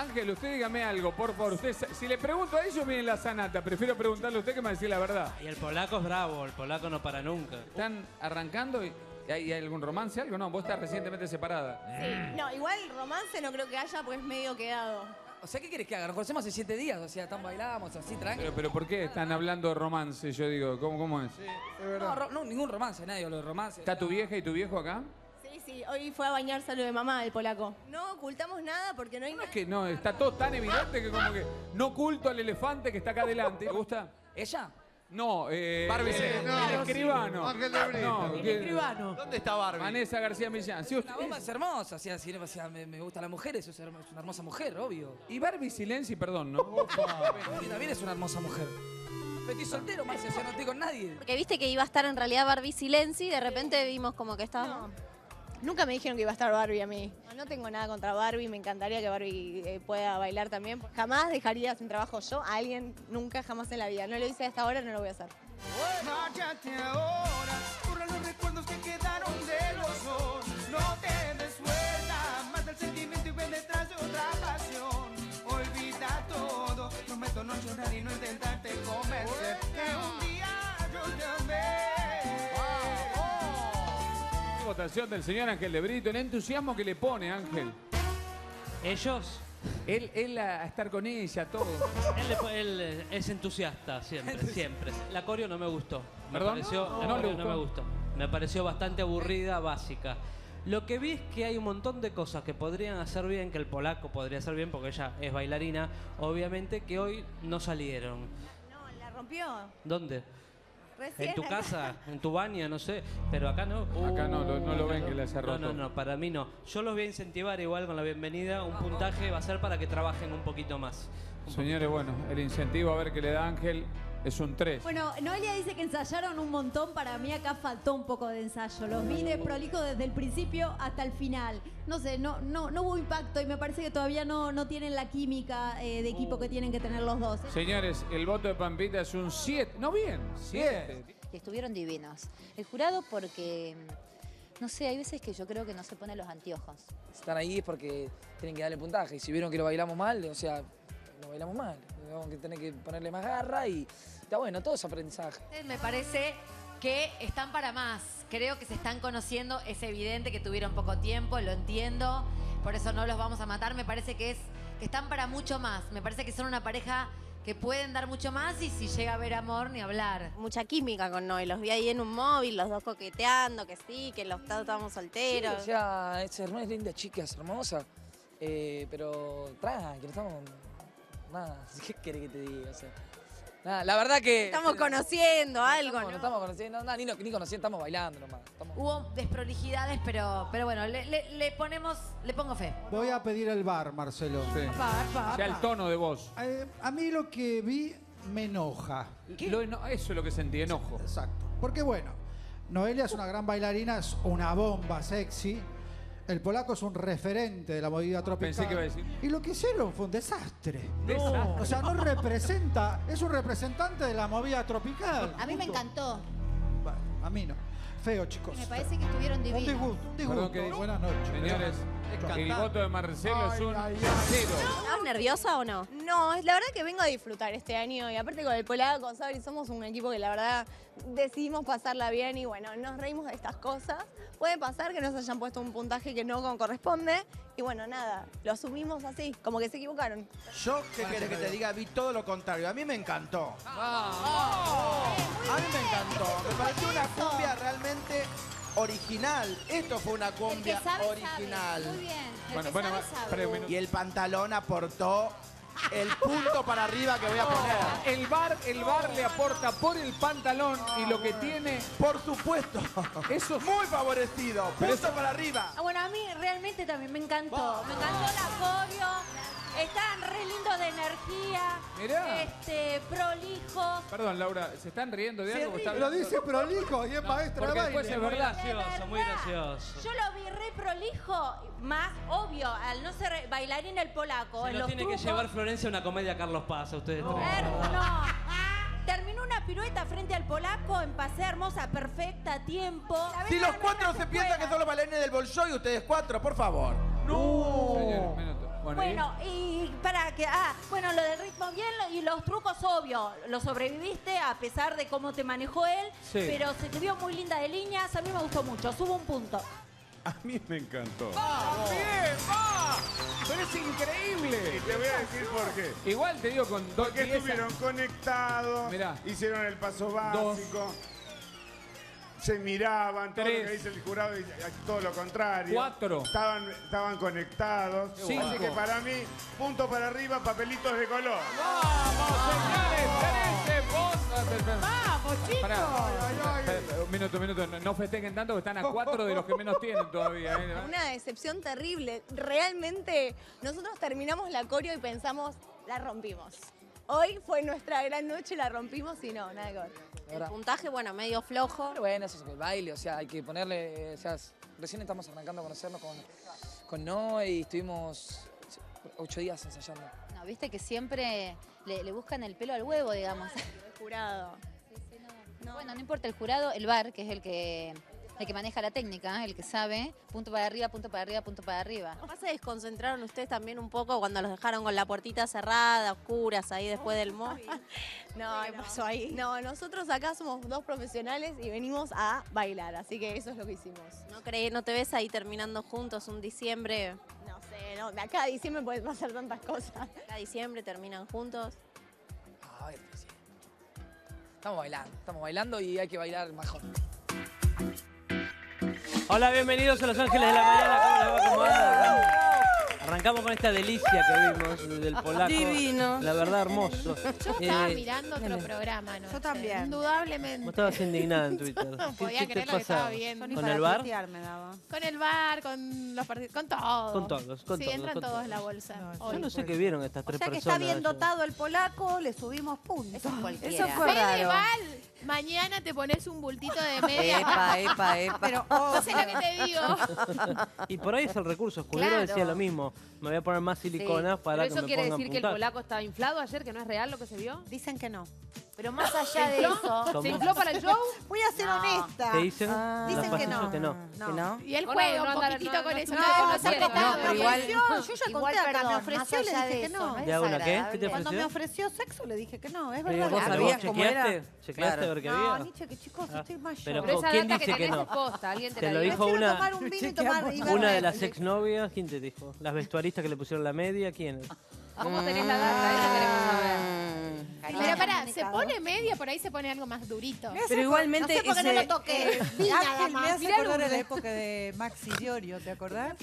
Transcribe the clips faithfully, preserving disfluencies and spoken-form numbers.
Ángel, usted dígame algo, por favor. Usted, si le pregunto a ellos, viene la sanata. Prefiero preguntarle a usted que me decir la verdad. Y el polaco es bravo, el polaco no para nunca. Están arrancando y... ¿Hay algún romance, algo? No, vos estás recientemente separada. Sí. No, igual romance no creo que haya, pues medio quedado. O sea, ¿qué querés que haga? Nos conocemos hace siete días, o sea, tan bailábamos así, tranqui. Pero, pero ¿por qué están hablando de romance? Yo digo, ¿cómo, cómo es? Sí, es verdad. No, no, ningún romance, nadie habló de romance. ¿Está tu vieja y tu viejo acá? Sí, sí, hoy fue a bañarse a lo de mamá, el polaco. No ocultamos nada porque no hay nada. No, es que no, está todo tan evidente que como que no oculto al elefante que está acá adelante. ¿Te gusta? ¿Ella? No, eh, Barbie eh, no, el escribano. Ángel de Brito. No, el escribano. ¿Dónde está Barbie? Vanessa García Millán. Sí, usted... La bomba es hermosa, o sea, si, o sea, me, me gustan las mujeres, es una hermosa mujer, obvio. Y Barbie Silenzi, perdón, ¿no? Opa. Pero también es una hermosa mujer. Metí soltero, más yo no estoy con nadie. Porque viste que iba a estar en realidad Barbie Silenzi y de repente vimos como que estaba... No. Nunca me dijeron que iba a estar Barbie a mí. No tengo nada contra Barbie, me encantaría que Barbie eh, pueda bailar también. Jamás dejaría sin trabajo yo a alguien, nunca, jamás en la vida. No lo hice hasta ahora, no lo voy a hacer. Votación del señor Ángel de Brito, el entusiasmo que le pone, Ángel. ¿Ellos? Él, él a, a estar con ella, todo. Él, él es entusiasta siempre, siempre. La coreo no me gustó. Me ¿Perdón? Pareció, no, la no, coreo no me gustó. Me pareció bastante aburrida, básica. Lo que vi es que hay un montón de cosas que podrían hacer bien, que el polaco podría hacer bien, porque ella es bailarina, obviamente, que hoy no salieron. No, la rompió. ¿Dónde? Recién en tu casa, en tu baño, no sé, pero acá no. Uh, acá no, no, no lo ven que les ha roto. No, no, no, para mí no. Yo los voy a incentivar igual con la bienvenida, un puntaje va a ser para que trabajen un poquito más. Un Señores, poquito más. Bueno, el incentivo a ver qué le da Ángel es un tres. Bueno, Noelia dice que ensayaron un montón, para mí acá faltó un poco de ensayo. Los vi de prolijo desde el principio hasta el final. No sé, no, no, no hubo impacto y me parece que todavía no, no tienen la química eh, de equipo que tienen que tener los dos. Señores, el voto de Pampita es un siete. No bien, siete. Y estuvieron divinos. El jurado porque... No sé, hay veces que yo creo que no se ponen los anteojos. Están ahí porque tienen que darle puntaje. Y si vieron que lo bailamos mal, o sea... Lo bailamos mal, tenemos que tener que ponerle más garra y está bueno, todo es aprendizaje. Me parece que están para más, creo que se están conociendo, es evidente que tuvieron poco tiempo, lo entiendo, por eso no los vamos a matar, me parece que es que están para mucho más, me parece que son una pareja que pueden dar mucho más y si llega a haber amor ni hablar. Mucha química con Noel, los vi ahí en un móvil, los dos coqueteando, que sí, que los dos estábamos solteros. Sí, o sea, es hermosa, es linda chica, es hermosa, eh, pero tranqui, estamos... Nada, ¿qué querés que te diga? O sea, nada, la verdad que... Estamos conociendo algo, estamos, ¿no? No estamos conociendo, nada, ni, ni conociendo, estamos bailando nomás. Estamos... Hubo desprolijidades, pero, pero bueno, le, le, le ponemos, le pongo fe. Voy a pedir el bar, Marcelo. Sí. Apá, apá, o sea, apá. El tono de voz. Eh, a mí lo que vi me enoja. Lo eno... Eso es lo que sentí, enojo. Exacto, porque bueno, Noelia es una gran bailarina, es una bomba sexy. El polaco es un referente de la movida tropical. Pensé que iba a decir. Y lo que hicieron fue un desastre. Desastre. No, o sea, no representa, es un representante de la movida tropical. A mí me encantó. Bueno, a mí no. Feo, chicos. Me parece que estuvieron divinos. Un disgusto, un disgusto. Que... Buenas noches. Señores, el voto de Marcelo ay, es un ay, ay, cero. ¿Estás nerviosa o no? No, la verdad que vengo a disfrutar este año. Y aparte con el polaco, con Sabri, somos un equipo que la verdad decidimos pasarla bien. Y bueno, nos reímos de estas cosas. Puede pasar que nos hayan puesto un puntaje que no corresponde. Y bueno, nada, lo asumimos así, como que se equivocaron. Yo, ¿qué querés que te diga? Vi todo lo contrario. A mí me encantó. Ah, oh. Oh. A mí me encantó. Me pareció una cumbia realmente original. Esto fue una cumbia sabe, original. Sabe. Muy bien. Bueno, bueno, sabe, sabe. Y el pantalón aportó el punto para arriba que voy a poner. Oh, el bar, el bar oh, le aporta por el pantalón oh, y lo que tiene, por supuesto. Eso es muy favorecido. Punto eso... para arriba. Bueno, a mí realmente también me encantó. Oh. Me encantó la coreo. Están re lindos de energía. Mirá. Este, prolijos. Perdón, Laura, ¿se están riendo de algo? Está lo dice prolijo y es no, maestra de baile. Es muy gracioso, muy gracioso. Yo lo vi re prolijo, más obvio, al no ser bailarín el polaco. Se lo tiene trucos. Que llevar Florencia a una comedia Carlos Paz a ustedes no. tres. No. Terminó una pirueta frente al polaco en Pasea Hermosa, perfecta, a tiempo. Si los cuatro se piensan que son los bailarines del Bolshoi, ustedes cuatro, por favor. No. Señores, minuto. Bueno, bueno y, y para que... Ah, bueno, lo del ritmo bien y los trucos, obvio. Lo sobreviviste a pesar de cómo te manejó él. Sí. Pero se te vio muy linda de líneas. A mí me gustó mucho. Subo un punto. A mí me encantó. ¡Va, bien, va! ¡Pero es increíble! Y te voy a decir por qué. Igual te digo con dos Porque piezas. Estuvieron conectados. Mirá. Hicieron el paso básico. Dos. Se miraban, todo Tres. Lo que dice el jurado y todo lo contrario. Cuatro. Estaban, estaban conectados. Cinco. Así que para mí, punto para arriba, papelitos de color. ¡Vamos, señores! ¡Vamos, ¡Vamos chicos! Pará, pará, pará, un minuto, un minuto. No festejen tanto que están a cuatro de los que menos tienen todavía. ¿Eh? Una decepción terrible. Realmente, nosotros terminamos la coreo y pensamos, la rompimos. Hoy fue nuestra gran noche, la rompimos y no, nada que ver. El puntaje, bueno, medio flojo. Pero bueno, eso es el baile, o sea, hay que ponerle... O sea, recién estamos arrancando a conocernos con, con Noe y estuvimos ocho días ensayando. No, viste que siempre le, le buscan el pelo al huevo, digamos. Ay, el jurado. Sí, sí, no. No. Bueno, no importa el jurado, el bar, que es el que... El que maneja la técnica, el que sabe, punto para arriba, punto para arriba, punto para arriba. ¿No se desconcentraron ustedes también un poco cuando los dejaron con la puertita cerrada, oscuras, ahí después oh, del móvil? No, ¿qué pasó ahí? No, nosotros acá somos dos profesionales y venimos a bailar, así que eso es lo que hicimos. ¿No crees, no te ves ahí terminando juntos un diciembre? No sé, no, de acá a diciembre pueden pasar tantas cosas. Acá a diciembre terminan juntos. Ay, pues sí. Estamos bailando, estamos bailando y hay que bailar mejor. Hola, bienvenidos a Los Ángeles de la Mañana. ¿Cómo les va? ¿Cómo Arrancamos con esta delicia que vimos del Polaco. Divino. La verdad, hermoso. Yo estaba eh, mirando otro programa, ¿no? Yo también. Indudablemente. Vos estabas indignada en Twitter. No podía creer lo que estaba viendo. ¿Con el bar? Con el bar, con los partidos, con todos. Con todos, con todos. Sí, entran todos en la bolsa. Yo no sé qué vieron estas tres personas. O sea que está bien dotado el Polaco, le subimos puntos. Eso fue raro. Mañana te pones un bultito de media. Epa, epa, epa. Pero, oh, no sé lo que te digo. Y por ahí es el recurso. Escudero claro. decía lo mismo. Me voy a poner más silicona sí. para Pero que me pongan. ¿Eso quiere decir puntaje. Que el Polaco estaba inflado ayer, que no es real lo que se vio? Dicen que no. Pero más allá de eso... ¿Se infló para el show? Voy a ser no. honesta. ¿Te dicen? Ah, dicen que no. Que no. No. no. Y él juega un poquitito con eso. No, no, igual. Yo ya conté acá, me ofreció y le dije que no. ¿De alguna qué? ¿Qué te ofreció? Cuando me ofreció sexo le dije que no, es verdad. ¿Vos sabías cómo era? ¿Chequeaste a ver qué había? No, ni cheque, chicos, estoy mayor. Pero ¿quién dice que no? Te lo dijo una... Una de las exnovias, ¿quién te dijo? Las vestuaristas que le pusieron la media, ¿quién? ¿Cómo tenés la data? Eso queremos saber. Carina, pero pará, se pone media, por ahí se pone algo más durito. Pero igualmente... No sé por qué no lo toqué. Ángel, me hace acordar de la época de Maxi Diorio, ¿te acordás?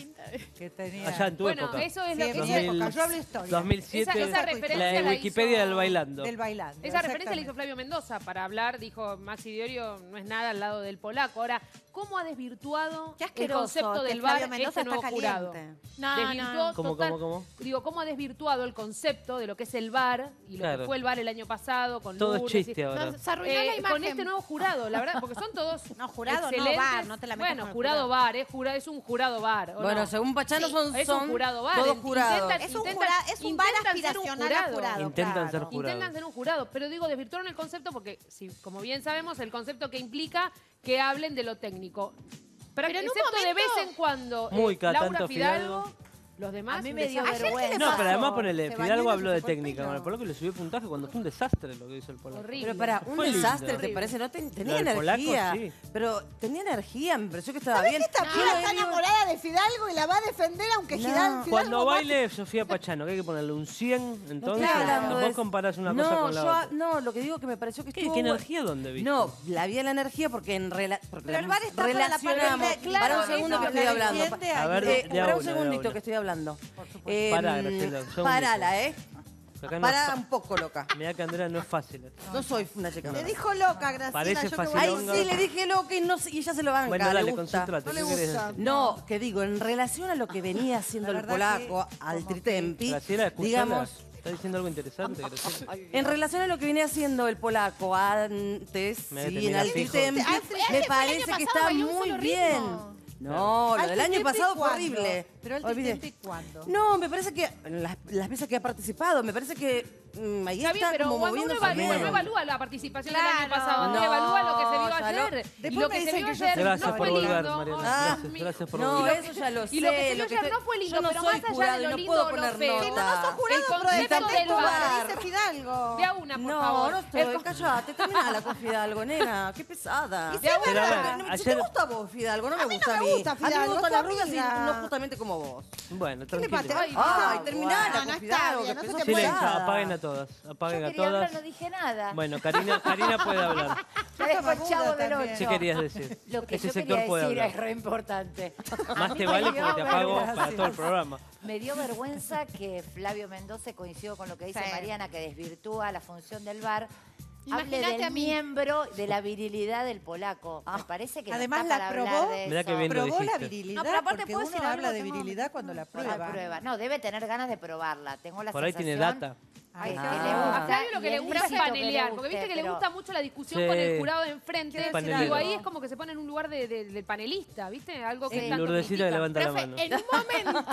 Que tenía... Allá en tu bueno, época. Eso es lo sí, que... Esa época, yo hablo historia. dos mil siete, esa, esa referencia la de Wikipedia la hizo, del bailando. Del bailando, esa referencia la hizo Flavio Mendoza para hablar, dijo Maxi Diorio, no es nada al lado del Polaco. Ahora, ¿cómo ha desvirtuado el concepto del bar este nuevo jurado? No, no. ¿Cómo, cómo, cómo? Digo, ¿cómo ha desvirtuado el concepto de lo que es el bar y lo que fue el bar el año pasado con todo Lourdes, chiste ahora. Se arruinó eh, la imagen. Con este nuevo jurado, la verdad, porque son todos no, jurado excelentes. No bar, no te la metas. Bueno, jurado, jurado bar, eh, jura, es un jurado bar. Bueno, no? Según Pachano sí. son, son es un jurado bar. Todos jurados. Intentan, es, un intentan, jura, es un bar aspiracional un jurado. A jurado. Intentan claro. ser jurados. Intentan ser un jurado, pero digo, desvirtuaron el concepto porque, si, como bien sabemos, el concepto que implica que hablen de lo técnico. Pero, pero en excepto un momento, de vez en cuando, eh, Laura Fidalgo... Fidalgo Los demás, a mí me dio vergüenza. No, pero además ponele, Fidalgo habló de técnica. Con el Polaco le subió puntaje cuando fue un desastre lo que hizo el Polaco. Horrible. Pero para, un desastre, ¿te parece? No ten, tenía energía. Polaco, sí. Pero tenía energía, me pareció que estaba bien. Esta no, piba está enamorada de Fidalgo y la va a defender aunque no. Fidalgo... Cuando baile Sofía Pachano, que hay que ponerle un cien, entonces no, vos comparás una no, cosa con la yo, otra. No, lo que digo que me pareció que ¿Qué, estuvo... ¿Qué energía dónde viste? No, la vi la energía porque en rela... porque pero el bar está relacionamos. Para un segundo que estoy hablando. Para un segundito que estoy hablando. Hablando. Eh, Pará, Griselda. Parala, ¿eh? No Pará un poco, loca. Mirá que Andrea no es fácil. No, no soy una chica. Le dijo loca, Graciela. Parece fácil. Ay, sí, le dije loca y, no, y ella se lo banca. Bueno, dale, concéntrate. No, le gusta. No, que digo, en relación a lo que venía haciendo el Polaco al Tritempi, Graciela, digamos... Está diciendo algo interesante, Graciela. En relación a lo que viene haciendo el Polaco antes, me, sí, en al Tritempi, me parece que está muy bien. No, lo del año pasado fue horrible. ¿Pero él te intenta y cuándo? No, me parece que las, las veces que ha participado, me parece que mmm, ahí está, está bien, como moviendo su bien. Pero no evalúa la participación claro. del año pasado, no, no evalúa lo que se vio o sea, ayer. No. Después lo que se vio ayer gracias no por volver, lindo. Mariana. Ah, gracias, gracias por no, volver. Eso ya lo sé. Y lo que se vio ayer no fue lindo, no pero más allá de lo lindo o lo feo. Que no, no sos jurado, pero de Teto Medina dice Fidalgo. De a una, por favor. No, no estoy, callate, terminala con Fidalgo, nena, qué pesada. Y si es verdad, ¿te gusta vos, Fidalgo? No me gusta a mí. A mí me gusta la rubia, no justamente como vos. Bueno, tranquila. Ay, ay terminala con Fidalgo, que empezó pesada. Apaguen a todas, apaguen a todas. Yo quería hablar, no dije nada. Bueno, Karina, Karina puede hablar. ¿Qué querías decir? Lo que este yo sector quería decir es re importante. Más te vale porque te apago gracias. Para todo el programa. Me dio vergüenza que Flavio Mendoza, coincido con lo que dice sí. Mariana, que desvirtúa la función del bar. Hable del a mí. Miembro de la virilidad del polaco. Ah. Me parece que además no la probó. Mirá que bien probó la virilidad. No, pero aparte porque puedo uno habla de virilidad cuando la prueba. la prueba. No, debe tener ganas de probarla. Tengo la Por sensación. Por ahí tiene data. Ay, ah. que le gusta. A Flavio lo que le gusta es panelear, porque viste que le gusta mucho la discusión sí. con el jurado de enfrente. Digo, ahí es como que se pone en un lugar de, de, de panelista, ¿viste? Algo que sí. tanto Lourdesita que levanta la mano. En un momento,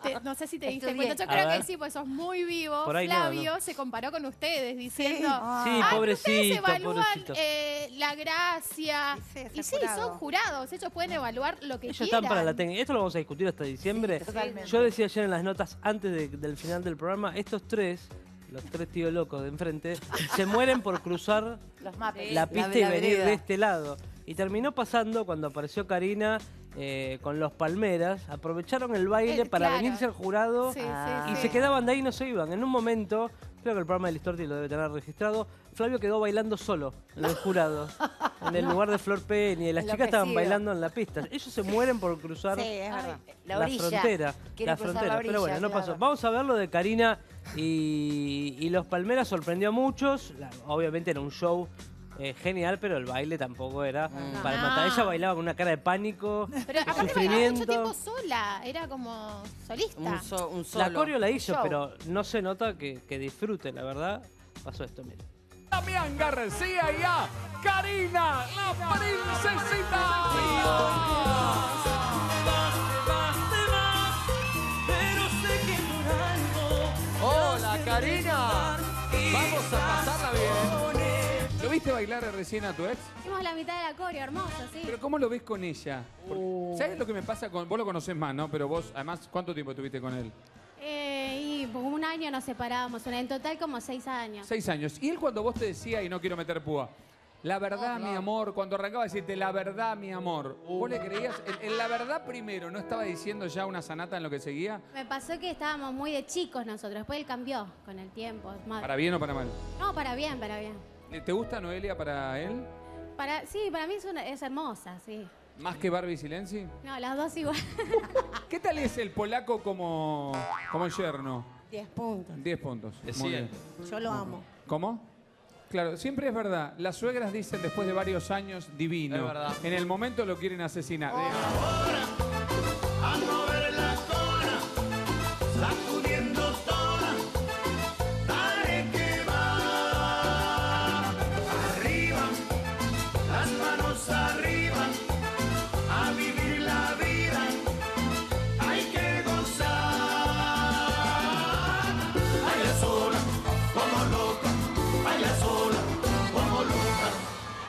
te, no sé si te diste cuenta, yo creo que sí, porque sos muy vivo. Flavio no, no. se comparó con ustedes diciendo, sí, ah, ah, ustedes evalúan eh, la gracia. Sí, y sí, jurado. Son jurados, ellos pueden evaluar lo que ellos quieran. Están para la técnica. Esto lo vamos a discutir hasta diciembre. Sí, yo decía ayer en las notas, antes de, del final del programa, estos tres... Los tres tíos locos de enfrente se mueren por cruzar Los mapes, la pista la, y la venir vereda. De este lado. Y terminó pasando cuando apareció Karina eh, con Los Palmeras. Aprovecharon el baile el, para claro. venirse al jurado sí, ah. sí, y sí. se quedaban de ahí y no se iban. En un momento, creo que el programa de Listorti lo debe tener registrado, Flavio quedó bailando solo en los jurados. En el no. lugar de Flor Peña. Y las chicas estaban bailando en la pista. Ellos se mueren por cruzar sí, es verdad. La, la frontera. La frontera. La orilla, pero bueno, no claro. pasó. Vamos a ver lo de Karina... Y, y Los Palmeras sorprendió a muchos. La, obviamente era un show eh, genial, pero el baile tampoco era no. para matar. Ella bailaba con una cara de pánico, pero de sufrimiento. Pero mucho tiempo sola, era como solista. Un so, un solo. La coreo la hizo, pero no se nota que, que disfrute, la verdad. Pasó esto, miren. Damián García y a Karina, la princesita. Karina, vamos a pasarla bien. ¿Lo viste bailar recién a tu ex? Hicimos la mitad de la coreo, hermoso, sí. Pero ¿cómo lo ves con ella? Uh. ¿Sabes lo que me pasa con...? Vos lo conocés más, ¿no? Pero vos, además, ¿cuánto tiempo estuviste con él? Eh, y pues, un año nos separábamos. En total, como seis años. Seis años. Y él cuando vos te decía, y no quiero meter púa, la verdad, oh, mi amor, cuando arrancaba a decirte la verdad, mi amor, ¿vos le creías? En, en la verdad primero, ¿no estaba diciendo ya una sanata en lo que seguía? Me pasó que estábamos muy de chicos nosotros, después él cambió con el tiempo. Madre. ¿Para bien o para mal? No, para bien, para bien. ¿Te gusta Noelia para él? Para, sí, para mí es, una, es hermosa, sí. ¿Más que Barbie Silenzi? No, las dos igual. ¿Qué tal es el polaco como, como el yerno? Diez puntos. Diez puntos. Muy bien. Yo lo amo. ¿Cómo? Claro, siempre es verdad. Las suegras dicen después de varios años, divino. Es verdad. En el momento lo quieren asesinar.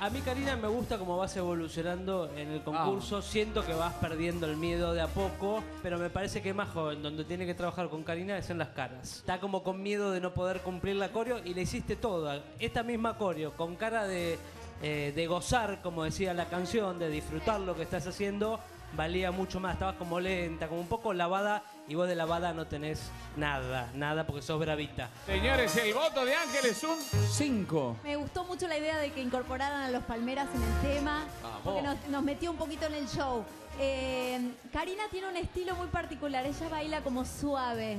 A mí, Karina, me gusta cómo vas evolucionando en el concurso. Ah. Siento que vas perdiendo el miedo de a poco, pero me parece que más joven, donde tiene que trabajar con Karina, es en las caras. Está como con miedo de no poder cumplir la coreo y le hiciste toda. Esta misma coreo, con cara de, eh, de gozar, como decía la canción, de disfrutar lo que estás haciendo, valía mucho más. Estabas como lenta, como un poco lavada, y vos de lavada no tenés nada, nada, porque sos bravita. Señores, el voto de Ángel es un cinco. Me gustó mucho la idea de que incorporaran a Los Palmeras en el tema, vamos. Porque nos, nos metió un poquito en el show. Eh, Karina tiene un estilo muy particular, ella baila como suave,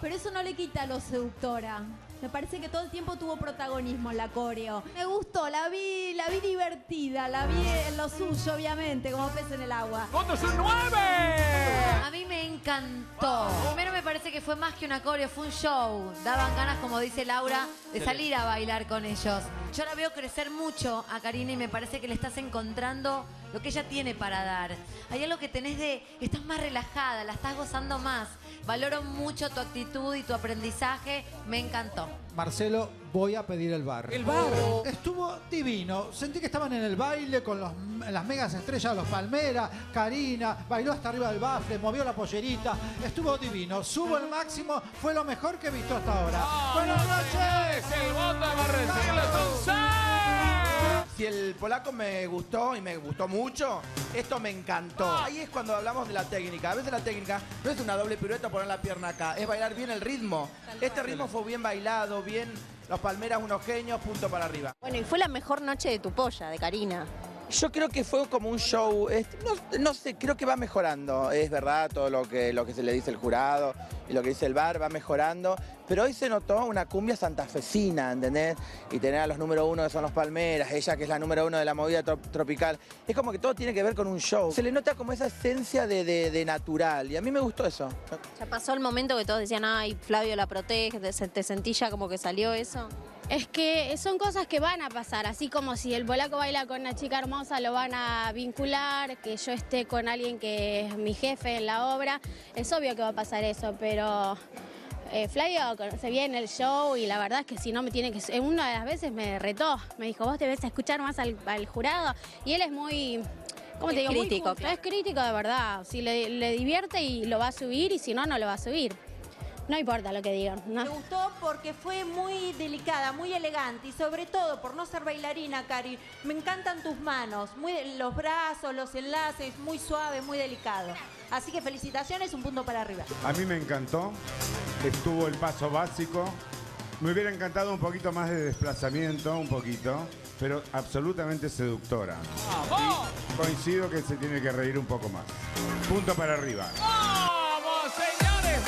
pero eso no le quita lo seductora. Me parece que todo el tiempo tuvo protagonismo en la coreo. Me gustó, la vi, la vi divertida, la vi en lo suyo, obviamente, como pez en el agua. ¡Votos son nueve! A mí me encantó. Primero me parece que fue más que una coreo, fue un show. Daban ganas, como dice Laura, de salir a bailar con ellos. Yo la veo crecer mucho a Karina y me parece que le estás encontrando lo que ella tiene para dar. Hay algo que tenés de... Estás más relajada, la estás gozando más. Valoro mucho tu actitud y tu aprendizaje. Me encantó. Marcelo, voy a pedir el bar. El bar. Oh. Estuvo divino. Sentí que estaban en el baile con los, las megas estrellas, los Palmeras, Karina, bailó hasta arriba del bafle, movió la pollerita. Estuvo divino. Subo el máximo. Fue lo mejor que he visto hasta ahora. Oh, buenas noches. El Bonda va a recibirlo. Si el polaco me gustó y me gustó mucho, esto me encantó. Ahí es cuando hablamos de la técnica. A veces la técnica no es una doble pirueta, poner la pierna acá. Es bailar bien el ritmo. Este ritmo fue bien bailado, bien... Los Palmeras, unos genios, punto para arriba. Bueno, y fue la mejor noche de tu polla, de Karina. Yo creo que fue como un show, no, no sé, creo que va mejorando. Es verdad, todo lo que, lo que se le dice el jurado y lo que dice el bar va mejorando. Pero hoy se notó una cumbia santafesina, ¿entendés? Y tener a los número uno que son los Palmeras, ella que es la número uno de la movida trop tropical. Es como que todo tiene que ver con un show. Se le nota como esa esencia de, de, de natural y a mí me gustó eso. Ya pasó el momento que todos decían, ay, Flavio la protege, te sentí ya como que salió eso. Es que son cosas que van a pasar, así como si el polaco baila con una chica hermosa, lo van a vincular, que yo esté con alguien que es mi jefe en la obra, es obvio que va a pasar eso, pero eh, Flavio conoce bien el show y la verdad es que si no me tiene que... Una de las veces me retó, me dijo, vos debes escuchar más al, al jurado y él es muy... ¿Cómo te digo? Crítico, muy, claro. Es crítico de verdad, si le, le divierte y lo va a subir y si no, no lo va a subir. No importa lo que digan. ¿No? Me gustó porque fue muy delicada, muy elegante y sobre todo por no ser bailarina, Cari. Me encantan tus manos, muy, los brazos, los enlaces, muy suave, muy delicado. Así que felicitaciones, un punto para arriba. A mí me encantó, estuvo el paso básico. Me hubiera encantado un poquito más de desplazamiento, un poquito, pero absolutamente seductora. ¡Vamos! Y coincido que se tiene que reír un poco más. Punto para arriba. ¡Vamos, señores!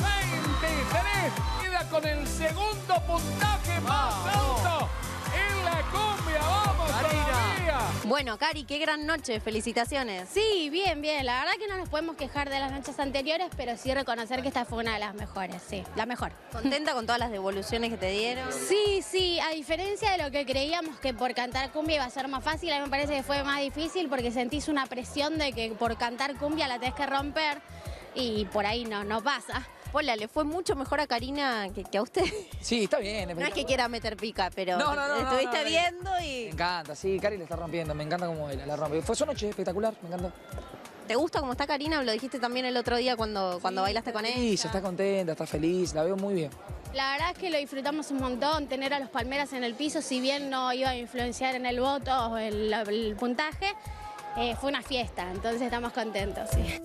Queda con el segundo puntaje más alto en la cumbia. ¡Vamos, Karina! Bueno, Cari, qué gran noche. Felicitaciones. Sí, bien, bien. La verdad que no nos podemos quejar de las noches anteriores, pero sí reconocer que esta fue una de las mejores. Sí, la mejor. ¿Contenta con todas las devoluciones que te dieron? Sí, sí. A diferencia de lo que creíamos que por cantar cumbia iba a ser más fácil, a mí me parece que fue más difícil porque sentís una presión de que por cantar cumbia la tenés que romper y por ahí no, no pasa. Hola, ¿le fue mucho mejor a Karina que, que a usted? Sí, está bien. No es que quiera meter pica, pero no, no, no, estuviste no, no, viendo y... Me encanta, sí, Karina le está rompiendo, me encanta cómo la, la rompe. Fue su noche espectacular, me encantó. ¿Te gusta cómo está Karina? Lo dijiste también el otro día cuando, sí, cuando bailaste con ella. Sí, está contenta, está feliz, la veo muy bien. La verdad es que lo disfrutamos un montón, tener a los Palmeras en el piso, si bien no iba a influenciar en el voto o el, el puntaje, eh, fue una fiesta, entonces estamos contentos, sí.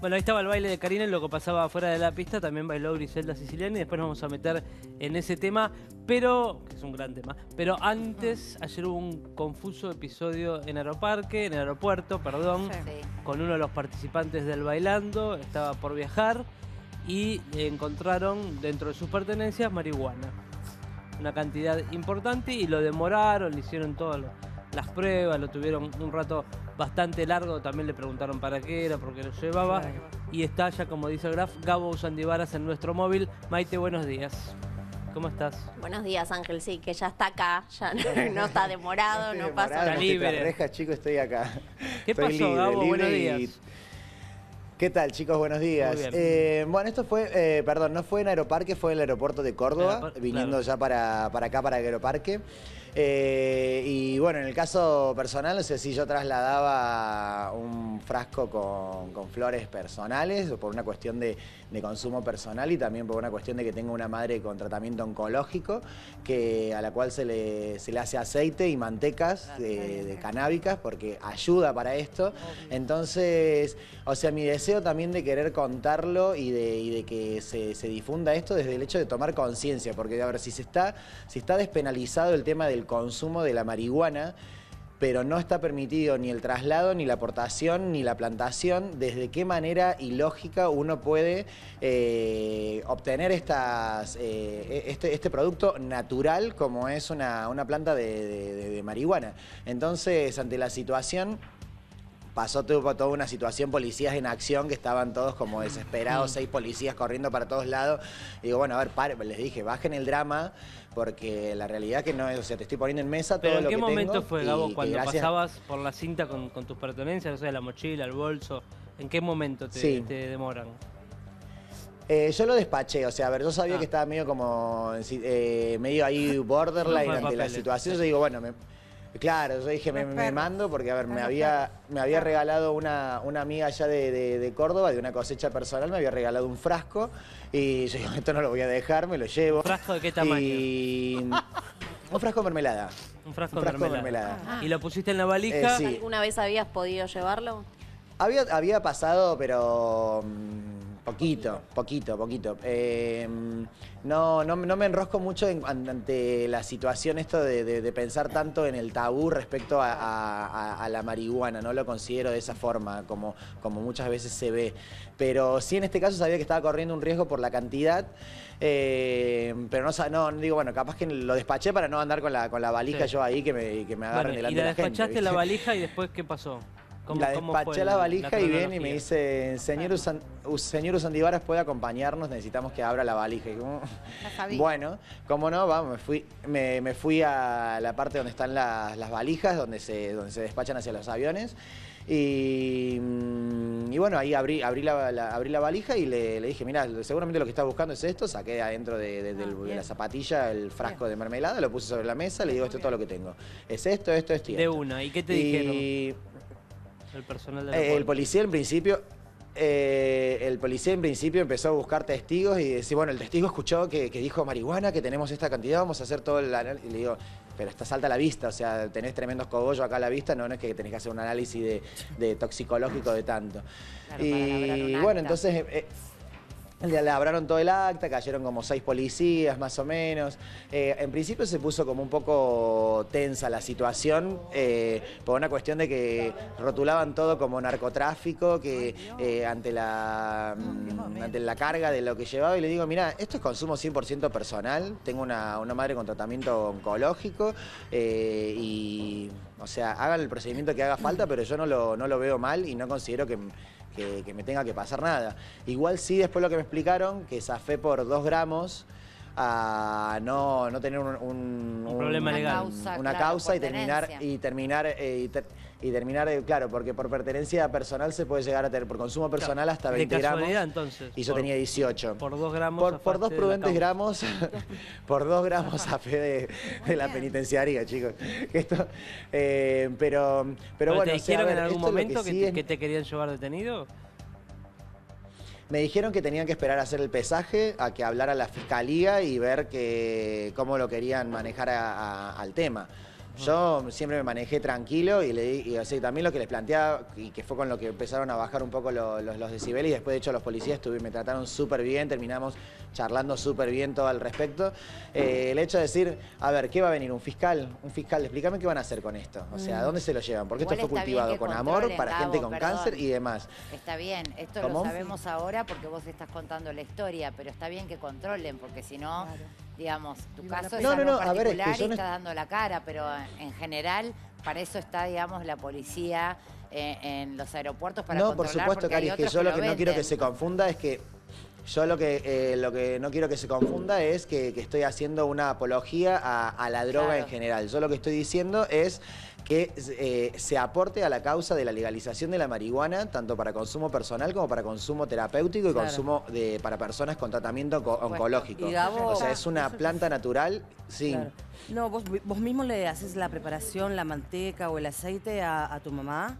Bueno, ahí estaba el baile de Karina, lo que pasaba afuera de la pista, también bailó Griselda Siciliani, y después nos vamos a meter en ese tema, pero, que es un gran tema, pero antes, ayer hubo un confuso episodio en Aeroparque, en el aeropuerto, perdón, sí. Con uno de los participantes del Bailando, estaba por viajar, y encontraron dentro de sus pertenencias marihuana, una cantidad importante, y lo demoraron, le hicieron todas las pruebas, lo tuvieron un rato... bastante largo, también le preguntaron para qué era, por qué lo llevaba. Y está ya, como dice el Graf, Gabo Usandivaras en nuestro móvil. Maite, buenos días. ¿Cómo estás? Buenos días, Ángel, sí, que ya está acá, ya no, no está demorado, no, no pasa nada. Está libre. Te rejas, chico, estoy acá. ¿Qué estoy pasó, libre, Gabo? Libre buenos días. Y... ¿Qué tal, chicos? Buenos días. Eh, bueno, esto fue, eh, perdón, no fue en Aeroparque, fue en el aeropuerto de Córdoba, Aeropar viniendo claro. ya para, para acá, para el Aeroparque. Eh, y bueno, en el caso personal, o sea, si yo trasladaba un frasco con, con flores personales, por una cuestión de, de consumo personal y también por una cuestión de que tengo una madre con tratamiento oncológico, que, a la cual se le, se le hace aceite y mantecas de, de canábicas, porque ayuda para esto. Entonces, o sea, mi deseo también de querer contarlo y de, y de que se, se difunda esto desde el hecho de tomar conciencia, porque a ver, si se está, si está despenalizado el tema del el consumo de la marihuana, pero no está permitido ni el traslado, ni la aportación, ni la plantación. ¿Desde qué manera ilógica uno puede eh, obtener estas, eh, este, este producto natural como es una, una planta de, de, de marihuana? Entonces, ante la situación... pasó toda una situación, policías en acción que estaban todos como desesperados, seis policías corriendo para todos lados. Y digo, bueno, a ver, paren, les dije, bajen el drama, porque la realidad que no es, o sea, te estoy poniendo en mesa todo lo que tengo. ¿Pero en qué momento fue, Gabo, cuando pasabas por la cinta con, con tus pertenencias, o sea, la mochila, el bolso? ¿En qué momento te, sí. te demoran? Eh, yo lo despaché, o sea, a ver, yo sabía ah. que estaba medio como, eh, medio ahí borderline no ante papeles. la situación. Yo digo, bueno, me, claro, yo dije, me, me mando, porque a ver, me había, me había regalado una, una amiga allá de, de, de Córdoba, de una cosecha personal, me había regalado un frasco. Y yo digo, esto no lo voy a dejar, me lo llevo. ¿Un frasco de qué tamaño? Y... un frasco de mermelada. Un frasco, un frasco de mermelada. De mermelada. Ah. ¿Y lo pusiste en la valija? Eh, sí. ¿Alguna vez habías podido llevarlo? Había, había pasado, pero... Poquito, poquito, poquito. Eh, no, no, no me enrosco mucho en, ante la situación esto de, de, de pensar tanto en el tabú respecto a, a, a la marihuana. No lo considero de esa forma, como, como muchas veces se ve. Pero sí, en este caso sabía que estaba corriendo un riesgo por la cantidad. Eh, pero no, no, digo, bueno, capaz que lo despaché para no andar con la, con la valija sí. yo ahí, que me, que me agarren bueno, delante de la gente. ¿Y la despachaste la valija y después qué pasó? La despaché a la valija la y viene y me dice, señor, Usan, señor Usandivaras, ¿puede acompañarnos? Necesitamos que abra la valija. Y como, bueno, cómo no, vamos, me fui, me, me fui a la parte donde están las, las valijas, donde se, donde se despachan hacia los aviones. Y, y bueno, ahí abrí, abrí, la, la, abrí la valija y le, le dije, mira, seguramente lo que estás buscando es esto. Saqué adentro de, de, de, ah, de la zapatilla el frasco bien. de mermelada, lo puse sobre la mesa, le digo, esto es todo lo que tengo. Es esto, esto, esto y esto. De una, ¿y qué te y... dijeron? El personal del aeropuerto. El policía en principio, eh, el policía en principio empezó a buscar testigos y decía, bueno, el testigo escuchó que, que dijo marihuana, que tenemos esta cantidad, vamos a hacer todo el análisis. Y le digo, pero está salta a la vista, o sea, tenés tremendos cogollos acá a la vista, no, no es que tenés que hacer un análisis de, de toxicológico de tanto. Claro, y bueno, entonces... Eh, Le labraron todo el acta, cayeron como seis policías más o menos. Eh, en principio se puso como un poco tensa la situación eh, por una cuestión de que rotulaban todo como narcotráfico, que eh, ante, la, ante la carga de lo que llevaba. Y le digo, mira, esto es consumo cien por ciento personal, tengo una, una madre con tratamiento oncológico eh, y, o sea, hagan el procedimiento que haga falta, pero yo no lo, no lo veo mal y no considero que... Que, que me tenga que pasar nada. Igual sí, después lo que me explicaron, que zafé por dos gramos a no, no tener un, un, un problema un, legal. Una causa, una claro, causa y terminar, y terminar, eh, y, ter, y terminar, eh, claro, porque por pertenencia personal se puede llegar a tener, por consumo personal claro, hasta veinte de gramos. Entonces, y yo por, tenía dieciocho. Por dos gramos. Por, por dos prudentes gramos, por dos gramos zafé de, de la penitenciaria, chicos. Esto, eh, pero, pero, pero bueno, ¿te dijeron o sea, en algún momento que, que, es... que te querían llevar detenido? Me dijeron que tenían que esperar a hacer el pesaje, a que hablara la fiscalía y ver que, cómo lo querían manejar a, a, al tema. Yo siempre me manejé tranquilo y, le, y así, también lo que les planteaba, y que fue con lo que empezaron a bajar un poco lo, los, los decibeles, y después de hecho los policías tuve, me trataron súper bien, terminamos charlando súper bien todo al respecto. Eh, el hecho de decir, a ver, ¿qué va a venir? ¿Un fiscal? Un fiscal, explícame qué van a hacer con esto. O sea, ¿a dónde se lo llevan? Porque esto fue cultivado con amor, para gente con cáncer y demás. Está bien, esto lo sabemos ahora porque vos estás contando la historia, pero está bien que controlen, porque si no... Claro. Digamos, tu caso es no, algo no, no, particular a ver, es que yo no... y está dando la cara, pero en general para eso está, digamos, la policía eh, en los aeropuertos para no, controlar. No, por supuesto, Cari, es que yo que lo que venden. no quiero que se confunda es que yo lo que, eh, lo que no quiero que se confunda es que, que estoy haciendo una apología a, a la droga claro. en general. Yo lo que estoy diciendo es... que eh, se aporte a la causa de la legalización de la marihuana, tanto para consumo personal como para consumo terapéutico y claro. consumo de, para personas con tratamiento co oncológico. Y Gabo, o sea, es una planta natural sin... Claro. No, vos, vos mismo le haces la preparación, la manteca o el aceite a, a tu mamá.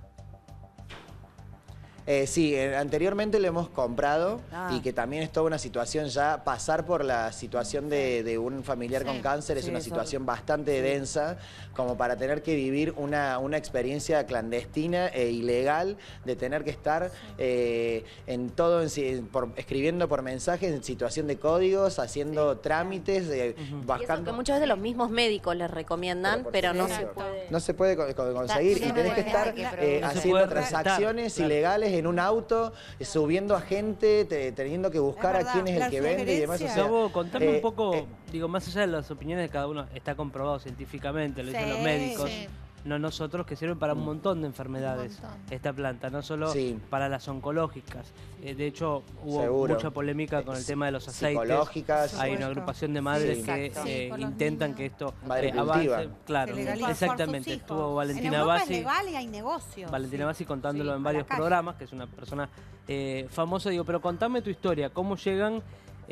Eh, sí, eh, anteriormente lo hemos comprado ah. y que también es toda una situación ya, pasar por la situación de, de un familiar sí. con cáncer es sí, una situación eso. bastante sí. densa, como para tener que vivir una, una experiencia clandestina e ilegal de tener que estar sí. eh, en todo, en, por, escribiendo por mensajes, en situación de códigos, haciendo sí. trámites, eh, uh-huh. bajando... Y eso que muchas veces los mismos médicos les recomiendan, pero, pero no se puede. No se puede conseguir Está, y tenés que estar eh, haciendo transacciones claro. ilegales en un auto, subiendo a gente, te, teniendo que buscar verdad, a quién es el que vende y demás. O sea, Gabo, contame eh, un poco, eh, digo, más allá de las opiniones de cada uno, está comprobado científicamente, lo sí, dicen los médicos, sí. no nosotros, que sirven para un montón de enfermedades, montón. esta planta, no solo sí. para las oncológicas. Eh, de hecho, hubo Seguro. mucha polémica con el tema de los aceites. Psicológicas. Hay una agrupación de madres sí. que sí, eh, intentan niños. que esto eh, avance. Claro, exactamente. Estuvo Valentina Bassi. Es legal y hay negocios. Valentina sí. Bassi contándolo sí, en varios programas, que es una persona eh, famosa. Digo, pero contame tu historia, ¿cómo llegan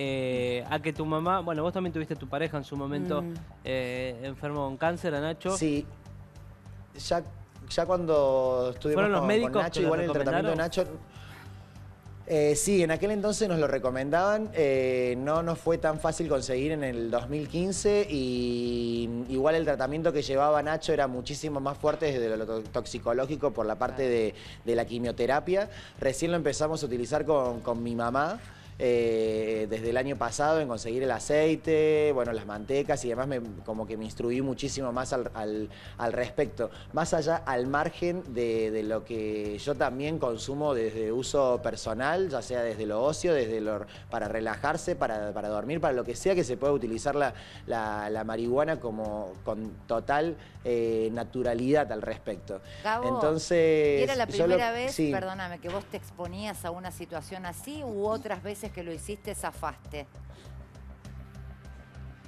Eh, a que tu mamá, bueno, vos también tuviste tu pareja en su momento mm. eh, enfermo con cáncer, a Nacho? Sí, ya, ya cuando estuvimos con, los médicos con Nacho, igual en el tratamiento de Nacho, eh, sí, en aquel entonces nos lo recomendaban, eh, no nos fue tan fácil conseguir en el dos mil quince, y igual el tratamiento que llevaba Nacho era muchísimo más fuerte desde lo toxicológico por la parte de, de la quimioterapia. Recién lo empezamos a utilizar con, con mi mamá. Eh, desde el año pasado en conseguir el aceite, bueno, las mantecas y demás, me, como que me instruí muchísimo más al, al, al respecto, más allá al margen de, de lo que yo también consumo desde uso personal, ya sea desde lo ocio, desde lo, para relajarse, para, para dormir, para lo que sea que se pueda utilizar la, la, la marihuana como con total eh, naturalidad al respecto. Gabo, entonces, ¿era la primera lo, vez, sí. perdóname, que vos te exponías a una situación así u otras veces que lo hiciste, zafaste?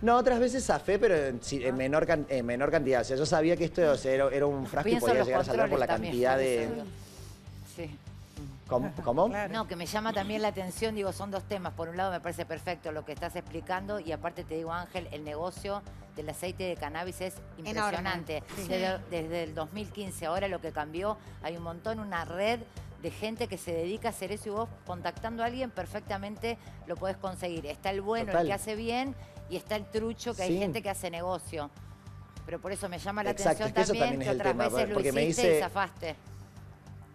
No, otras veces zafé, pero en, en, menor, can, en menor cantidad. O sea, yo sabía que esto o sea, era, era un frasco y podía llegar a saltar por la también, cantidad de... Sí. ¿Cómo? ¿Cómo? Claro. No, que me llama también la atención, digo, son dos temas. Por un lado me parece perfecto lo que estás explicando y aparte te digo, Ángel, el negocio del aceite de cannabis es impresionante. Sí. Desde, desde el dos mil quince, ahora lo que cambió, hay un montón, una red de gente que se dedica a hacer eso y vos contactando a alguien perfectamente lo podés conseguir. Está el bueno, Total. el que hace bien, y está el trucho, que sí. hay gente que hace negocio. Pero por eso me llama la Exacto, atención es que eso también, también es que otras el tema, veces porque lo hiciste me dice... y zafaste.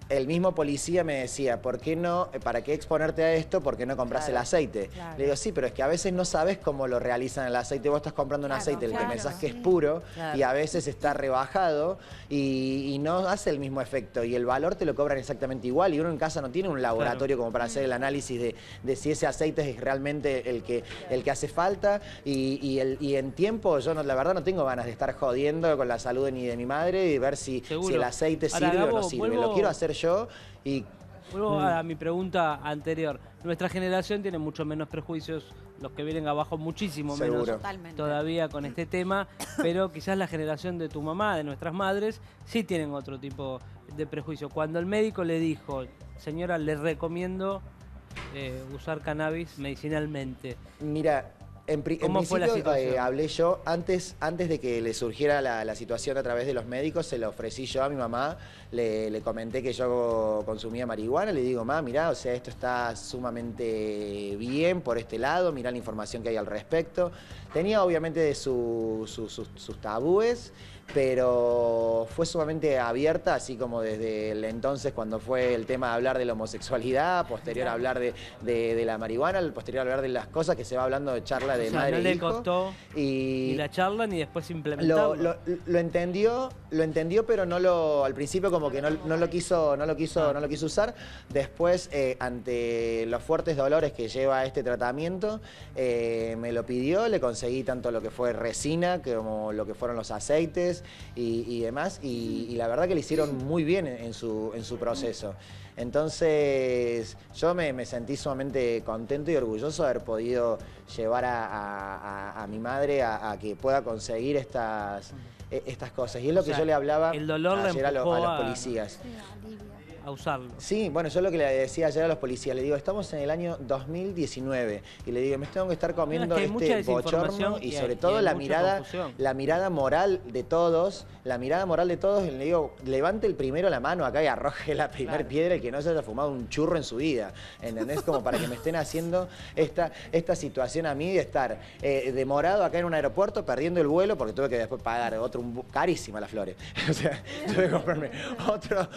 El mismo policía me decía, ¿por qué no, para qué exponerte a esto? ¿Por qué no compras claro, el aceite? Claro. Le digo, sí, pero es que a veces no sabes cómo lo realizan el aceite. Vos estás comprando un claro, aceite, el claro, que pensás que sí. es puro, claro. y a veces está rebajado y, y no hace el mismo efecto. Y el valor te lo cobran exactamente igual. Y uno en casa no tiene un laboratorio claro. como para hacer el análisis de, de si ese aceite es realmente el que, el que hace falta. Y, y, el, y en tiempo, yo no, la verdad no tengo ganas de estar jodiendo con la salud ni de mi madre y ver si, si el aceite sirve Ahora, Gabo, o no sirve. Vuelvo... Lo quiero hacer yo y... Vuelvo a mi pregunta anterior. Nuestra generación tiene mucho menos prejuicios, los que vienen abajo muchísimo Seguro. menos Totalmente. todavía con este tema, pero quizás la generación de tu mamá, de nuestras madres, sí tienen otro tipo de prejuicio. Cuando el médico le dijo, señora, le recomiendo eh, usar cannabis medicinalmente. Mira... En, pri en principio eh, hablé yo, antes, antes de que le surgiera la, la situación a través de los médicos, se lo ofrecí yo a mi mamá, le, le comenté que yo consumía marihuana, le digo, mamá, mirá, o sea, esto está sumamente bien por este lado, mirá la información que hay al respecto. Tenía obviamente de su, su, su, sus tabúes, pero fue sumamente abierta, así como desde el entonces cuando fue el tema de hablar de la homosexualidad, posterior a hablar de, de, de la marihuana, posterior a hablar de las cosas que se va hablando de charla de o sea, madre no le hijo, costó y ni la charla ni después implementarlo. Lo, lo, lo entendió, lo entendió, pero no lo al principio como que no, no lo quiso, no lo quiso, no lo quiso usar. Después eh, ante los fuertes dolores que lleva este tratamiento, eh, me lo pidió, le conseguí tanto lo que fue resina como lo que fueron los aceites y, y demás y, y la verdad que le hicieron muy bien en su en su proceso. Entonces yo me, me sentí sumamente contento y orgulloso de haber podido llevar a, a, a, a mi madre a, a que pueda conseguir estas, e, estas cosas. Y es lo o que sea, yo le hablaba el dolor ayer a, lo, a los policías. A, a usarlo. Sí, bueno, yo lo que le decía ayer a los policías, le digo, estamos en el año dos mil diecinueve. Y le digo, me tengo que estar comiendo bueno, es que este bochorno y, y sobre hay, todo y la, mirada, la mirada moral de todos. La mirada moral de todos, le digo, levante el primero la mano acá y arroje la primera claro. piedra el que no se haya fumado un churro en su vida. ¿Entendés? Como para que me estén haciendo esta, esta situación a mí de estar eh, demorado acá en un aeropuerto, perdiendo el vuelo, porque tuve que después pagar otro, un, carísima las flores. O sea, tuve que comprarme otro,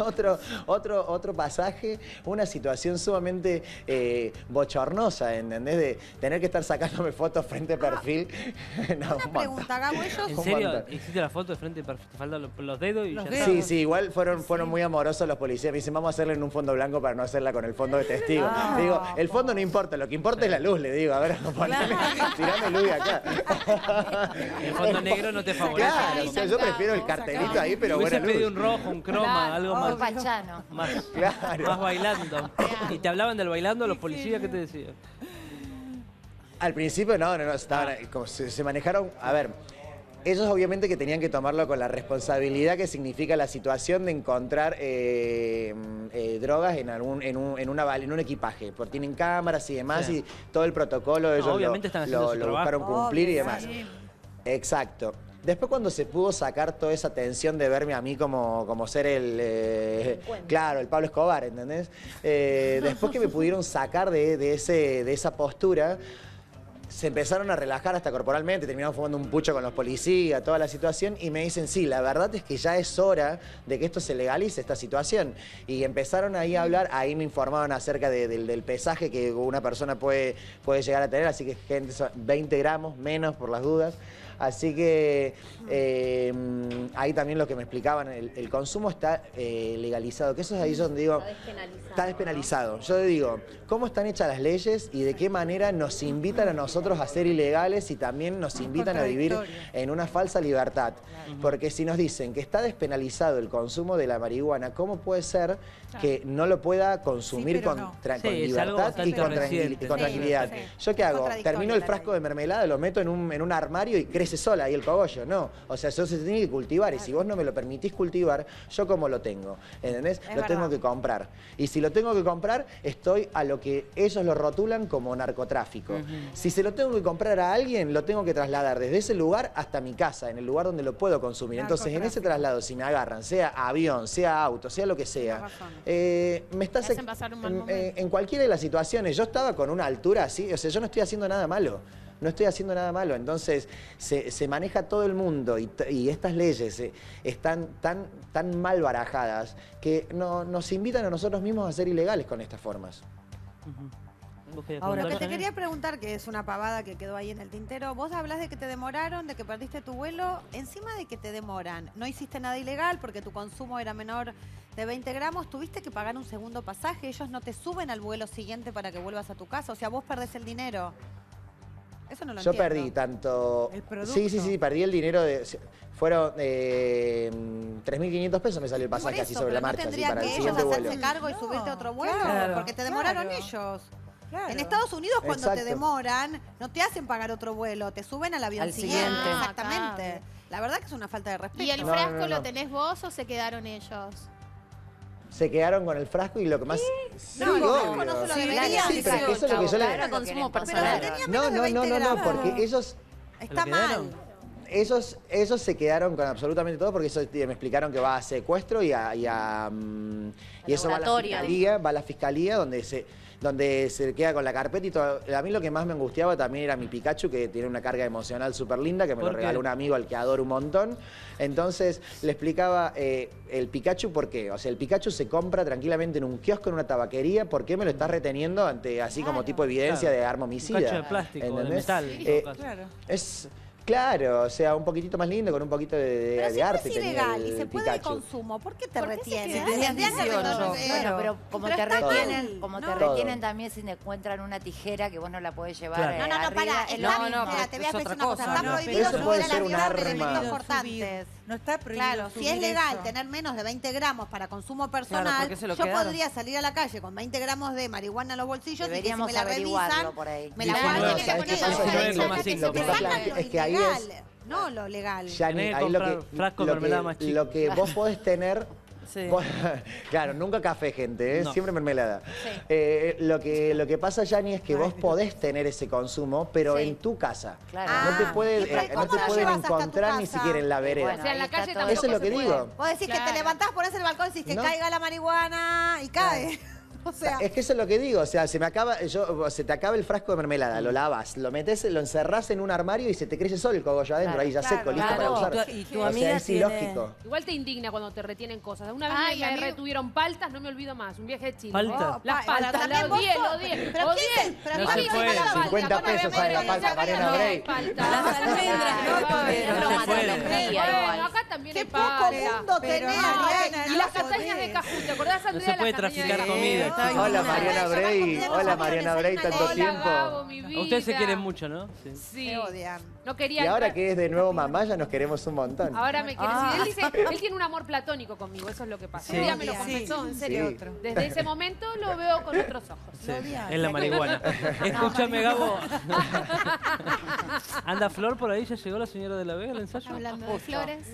otro, otro, otro pasaje, una situación sumamente eh, bochornosa, ¿entendés? De tener que estar sacándome fotos frente a perfil. Ah, no, una un pregunta, Gabo, ellos... ¿En serio? ¿Hiciste la foto de frente a perfil? Te faltan los, los dedos y los ya dedos. Sí, sí, igual fueron, fueron muy amorosos los policías. Me dicen, vamos a hacerla en un fondo blanco para no hacerla con el fondo de testigo. Ah, digo, el fondo no importa, lo que importa es la luz, le digo. A ver, poneme, claro. Tirame luz acá. El fondo negro no te favorece. Claro, o sea, yo prefiero el cartelito ahí, pero bueno. Hubiese pedido un rojo, un croma, claro, algo más. Pachano. Más, claro. Más bailando. Claro. ¿Y te hablaban del bailando los policías? ¿Qué te decían? Al principio no, no, no. Estaban, ah. como se, se manejaron, a ver... Ellos obviamente que tenían que tomarlo con la responsabilidad que significa la situación de encontrar eh, eh, drogas en algún en un, en, una, en un equipaje, porque tienen cámaras y demás, sí. Y todo el protocolo ellos no, obviamente lo, están haciendo lo, su lo trabajo. Buscaron cumplir oh, y demás. Sí. Exacto. Después cuando se pudo sacar toda esa tensión de verme a mí como, como ser el... Eh, claro, el Pablo Escobar, ¿entendés? Eh, después que me pudieron sacar de, de, ese, de esa postura... Se empezaron a relajar hasta corporalmente, terminaron fumando un pucho con los policías, toda la situación, y me dicen, sí, la verdad es que ya es hora de que esto se legalice, esta situación. Y empezaron ahí a hablar, ahí me informaron acerca de, del, del pesaje que una persona puede, puede llegar a tener, así que gente, veinte gramos menos por las dudas. Así que eh, ahí también lo que me explicaban, el, el consumo está eh, legalizado, que eso es ahí donde digo... Está despenalizado. Está despenalizado. ¿No? Yo digo, ¿cómo están hechas las leyes y de qué manera nos invitan a nosotros a ser ilegales y también nos invitan a vivir en una falsa libertad? Porque si nos dicen que está despenalizado el consumo de la marihuana, ¿cómo puede ser que no lo pueda consumir sí, con, no. sí, con libertad y con, tranquil y con sí, tranquilidad? Sí, sí. ¿Yo qué hago? Termino el frasco de mermelada, lo meto en un, en un armario y crece sola y el cogollo, no. O sea, eso se tiene que cultivar y si vos no me lo permitís cultivar, yo como lo tengo, ¿entendés? Lo tengo que comprar. Y si lo tengo que comprar, estoy a lo que ellos lo rotulan como narcotráfico. Uh-huh. Si se lo tengo que comprar a alguien, lo tengo que trasladar desde ese lugar hasta mi casa, en el lugar donde lo puedo consumir. Entonces, en ese traslado, si me agarran, sea avión, sea auto, sea lo que sea, eh, me estás... Me hacen pasar un mal momento. En, en cualquiera de las situaciones, yo estaba con una altura así, o sea, yo no estoy haciendo nada malo. No estoy haciendo nada malo, entonces se, se maneja todo el mundo y, y estas leyes eh, están tan, tan mal barajadas que no, nos invitan a nosotros mismos a ser ilegales con estas formas. Uh-huh. Ahora, lo que te quería preguntar, que es una pavada que quedó ahí en el tintero, vos hablás de que te demoraron, de que perdiste tu vuelo, encima de que te demoran, no hiciste nada ilegal porque tu consumo era menor de veinte gramos, tuviste que pagar un segundo pasaje, ellos no te suben al vuelo siguiente para que vuelvas a tu casa, o sea, vos perdés el dinero. Eso no lo Yo entiendo. perdí tanto... El producto. Sí, sí, sí, perdí el dinero de... Fueron eh, tres mil quinientos pesos me salió el pasaje eso, así sobre la marcha. No así, para que el ellos siguiente hacerse vuelo. cargo y no. subirte a otro vuelo claro. porque te demoraron claro. ellos. Claro. En Estados Unidos cuando Exacto. te demoran no te hacen pagar otro vuelo, te suben al avión al siguiente. siguiente. Ah, Exactamente. Claro. La verdad que es una falta de respeto. ¿Y el frasco no, no, no. lo tenés vos o se quedaron ellos? Se quedaron con el frasco y lo que más... Sí, no, obvio. No se lo deberían. Sí, pero eso es lo que yo le... No, no, no, no, no, porque ellos... Está mal. Esos, esos se quedaron con absolutamente todo porque eso me explicaron que va a secuestro y a... Y, a, um, y eso va a la fiscalía, va a la fiscalía donde se... donde se queda con la carpeta y todo. A mí lo que más me angustiaba también era mi Pikachu, que tiene una carga emocional súper linda, que me lo regaló un amigo al que adoro un montón. Entonces, le explicaba eh, el Pikachu por qué. O sea, el Pikachu se compra tranquilamente en un kiosco, en una tabaquería. ¿Por qué me lo estás reteniendo ante así claro, como tipo de evidencia claro. de arma homicida? Pikachu de plástico, ¿entendés? De metal. Eh, claro. Es... Claro, o sea, un poquitito más lindo, con un poquito de, de, pero de arte. Pero si es ilegal y se puede Pikachu. El consumo, ¿por qué te retienen? Bueno, pero como pero te retienen, mal. como no. te retienen también si te encuentran una tijera que vos no la podés llevar claro. eh, No, no, no, pará, no, no, no, no, te voy a decir una cosa, cosa. No, está prohibido eso puede ser un arma. No está prohibido. Claro, si es legal eso. Tener menos de veinte gramos para consumo personal, claro, yo podría salir a la calle con veinte gramos de marihuana en los bolsillos y que si me la revisan, me la guardan. Es que ahí es, no lo legal. Yani, ahí lo que, frasco lo, que, lo que vos podés tener... Sí. Vos, claro, nunca café, gente, ¿eh? No. Siempre mermelada. Sí. Eh, lo, que, lo que pasa, Yani, es que vos podés tener ese consumo, pero sí. en tu casa. Claro. Ah, no te, puede, eh, no te pueden encontrar ni siquiera en la vereda. Bueno, o sea, en la calle tampoco. Eso es lo que digo. Vos decís claro. que te levantás, ponés el balcón y decís que no. caiga la marihuana y cae. Claro. O sea, es que eso es lo que digo, o sea, se me acaba, yo, se te acaba el frasco de mermelada, lo lavas, lo metes, lo encerrás en un armario y se te crece solo el cogollo adentro, claro, ahí ya claro, seco, listo claro. para usar. Y tu, y tu amiga o sea, es tiene... ilógico. Igual te indigna cuando te retienen cosas. Una vez Ay, me amigo... retuvieron paltas, no me olvido más, un viaje de Chile. Paltas. Oh, las paltas, las odié, lo odié. Pero cincuenta pesos a la palta, Mariana Grey. Las almendras no tuvieron. Acá también hay palta. Qué poco mundo tenés. Y las castañas de cajú, ¿te acordás, Andrea? No se puede traficar comida. Hola Mariana Brey, hola Mariana Brey, tanto hola, tiempo. Gabo, mi vida. Ustedes se quieren mucho, ¿no? Sí. Sí. Se odian. No quería. Y ahora entrar. que es de nuevo mamá, ya nos queremos un montón. Ahora me quiere ah. decir, él, él tiene un amor platónico conmigo, eso es lo que pasa. Sí. Ella me lo confesó, sí. en serio. Sí. Otro. Desde ese momento lo veo con otros ojos. Sí. En la marihuana. Escúchame, Gabo. ¿Anda Flor por ahí? ¿Ya llegó la señora de la Vega al ensayo? Hablando de flores.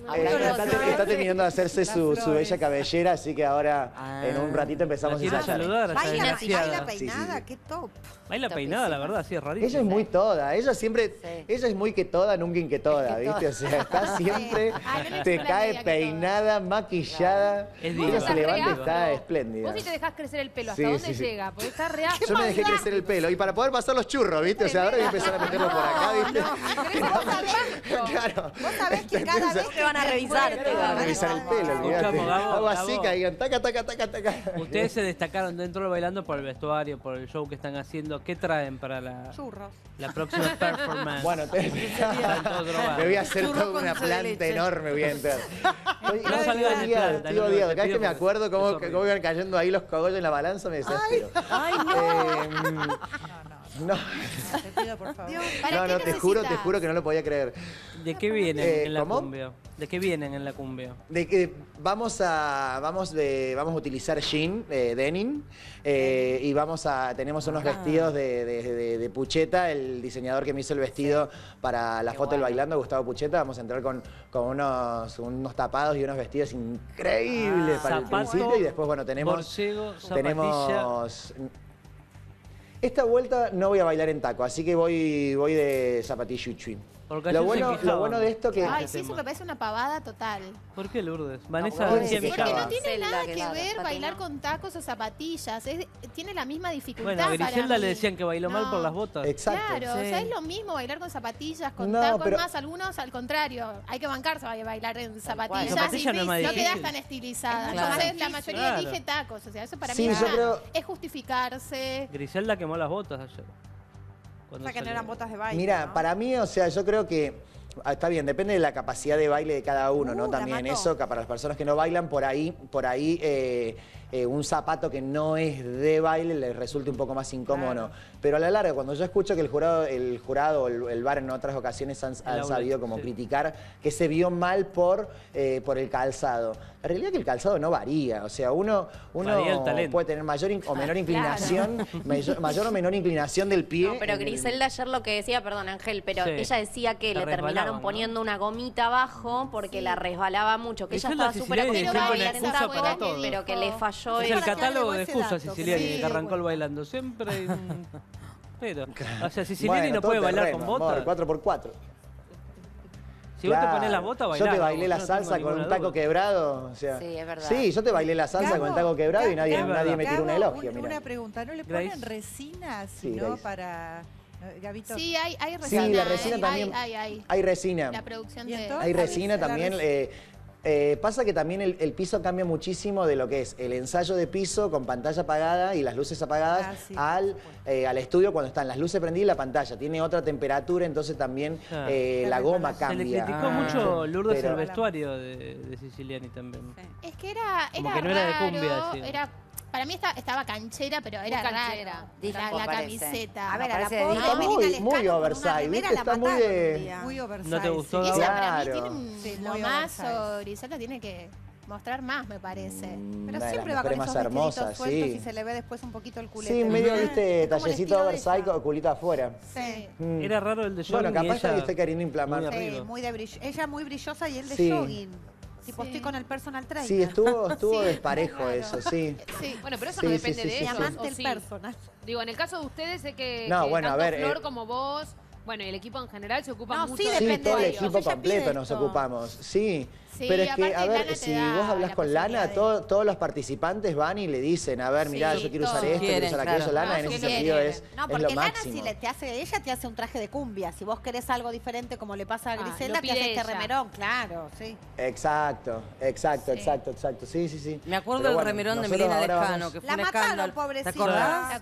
Está terminando de hacerse su bella cabellera, así que ahora en un ratito empezamos a ensayar. Baila, baila peinada, sí, sí. qué top. Baila Topísima. peinada, la verdad, sí, es rarísimo. Ella es muy toda, ella siempre, sí. ella es muy que toda, nunca en que toda, es que ¿viste? Toda. O sea, está siempre, ah, no te cae peinada, maquillada. Es ella diva. se levanta y está espléndida. Vos si te dejás crecer el pelo, ¿hasta sí, dónde sí, sí. llega? Porque está real. Yo me dejé crecer el pelo y para poder pasar los churros, ¿viste? O sea, ahora voy a empezar a meterlo por acá, ¿viste? No, no. ¿Vos, sabés? Claro. Vos sabés que cada vez te van a revisar. Te van a revisar el pelo, olvidate. Algo así, caigan, taca, taca, taca, taca. Ustedes se destacaron dentro del bailando por el vestuario, por el show que están haciendo. ¿Qué traen para la, la próxima performance? Bueno, te, me voy a hacer toda una planta enorme, voy a entrar. Estoy odiado, estoy odiado. Cada vez que me acuerdo cómo, cómo iban cayendo ahí los cogollos en la balanza, me desespero. Ay, ay, no. Eh, No, te pido, por favor. no, no, te juro, te juro que no lo podía creer. ¿De qué vienen eh, en la ¿cómo? cumbia? ¿De qué vienen en la cumbia? De que vamos a, vamos de, vamos a utilizar jean, eh, denim, eh, y vamos a, tenemos unos ah. vestidos de, de, de, de Pucheta, el diseñador que me hizo el vestido sí. para la qué foto del bueno. bailando, Gustavo Pucheta. Vamos a entrar con, con unos, unos tapados y unos vestidos increíbles ah, para zapato, el principio y después, bueno, tenemos, borcego, tenemos. Esta vuelta no voy a bailar en taco, así que voy, voy de zapatilluchi. Lo bueno, lo bueno de esto que... Ay, sí, eso me parece una pavada total. ¿Por qué, Lourdes? Vanessa no, sí, porque no tiene nada que ver bailar con tacos o zapatillas. Es, tiene la misma dificultad. Bueno, a Griselda le decían que bailó no. mal por las botas. Exacto. Claro, sí. o sea, es lo mismo bailar con zapatillas, con no, tacos. Pero... más, algunos al contrario. Hay que bancarse a bailar en zapatillas. Zapatilla no, no quedas tan estilizada. Claro. Entonces, la mayoría claro. dije tacos. O sea, eso para sí, mí es, creo... es justificarse. Griselda quemó las botas ayer. O sea, que no eran botas de baile. Mira, ¿no? para mí, o sea, yo creo que... Está bien, depende de la capacidad de baile de cada uno, uh, ¿no? También eso, que para las personas que no bailan, por ahí, por ahí eh, eh, un zapato que no es de baile les resulta un poco más incómodo, claro. ¿no? Pero a la larga, cuando yo escucho que el jurado, el jurado, el, el bar en otras ocasiones han, han sabido como sí. criticar que se vio mal por, eh, por el calzado. La realidad es que el calzado no varía, o sea, uno, uno puede tener mayor in, o menor inclinación, claro. mayor, mayor o menor inclinación del pie. No, pero Griselda el... ayer lo que decía, perdón Ángel, pero sí. ella decía que la le terminaron poniendo una gomita abajo porque sí. la resbalaba mucho, que ella estaba súper acostumbrada a bailar en taco, pero que le falló. Es el, el catálogo de excusas Siciliani sí. que arrancó el bailando siempre. Pero, o sea, Siciliani bueno, no puede bailar reno, con botas. cuatro por cuatro. Si claro. vos te pones la bota, bailás. Yo te bailé la no salsa con un taco duda. quebrado. O sea, sí, es verdad. Sí, yo te bailé la salsa Gabo, con el taco quebrado y nadie, nadie me tiró un elogio. Una, una pregunta, ¿no le ponen resina sino para...? Gabito. Sí, hay, hay resina. Sí, la resina hay, también. Hay, hay, hay. hay resina. La producción de... Hay resina también. Eh, eh, pasa que también el, el piso cambia muchísimo de lo que es el ensayo de piso con pantalla apagada y las luces apagadas ah, sí, al, eh, al estudio cuando están las luces prendidas y la pantalla. Tiene otra temperatura, entonces también ah, eh, la goma se cambia. Se le criticó ah, mucho Lourdes pero... el vestuario de, de Siciliani también. Sí. Es que era, era Como que no raro, era de cumbia. Así. Era... Para mí está, estaba canchera, pero era canchera. La, la camiseta. A ver, a la posta. Muy, muy oversize, ¿viste? Está muy de... Muy oversize. ¿No te gustó? Sí. Ella para mí tiene un sí, lomazo. Griselda tiene que mostrar más, me parece. Mm, pero siempre va con esos vestiditos sueltos sí. y se le ve después un poquito el culete. Sí, medio, viste, ah, tallecito oversize con culita afuera. Sí. Mm. Era raro el de jogging. Bueno, capaz que esté queriendo inflamar. Sí, muy de brillo. Ella muy brillosa y él de jogging. Tipo, sí. estoy con el personal trainer. Sí, estuvo, estuvo sí, desparejo claro. eso, sí. sí. Bueno, pero eso sí, no depende sí, sí, de sí, ellos. Sí. Digo, en el caso de ustedes, sé que, no, que bueno, tanto a ver, Flor eh... como vos... Bueno, y el equipo en general se ocupa no, mucho sí, de sí, todo el equipo completo nos ocupamos. Sí, sí pero es que, a ver, si vos hablas con Lana, de... todo, todos los participantes van y le dicen, a ver, mirá, sí, yo quiero usar esto, quieren, quiero usar claro. aquello. Lana no, en ese sentido es, no, porque es lo Lana, máximo. Si le, te hace, ella te hace un traje de cumbia. Si vos querés algo diferente como le pasa a Griselda, ah, te hace ella. Este remerón, claro, sí. Exacto, exacto, sí. exacto, exacto. Sí, sí, sí. Me acuerdo del bueno, remerón de Melina de Cano, que fue un escándalo. La mataron, pobrecita. ¿Te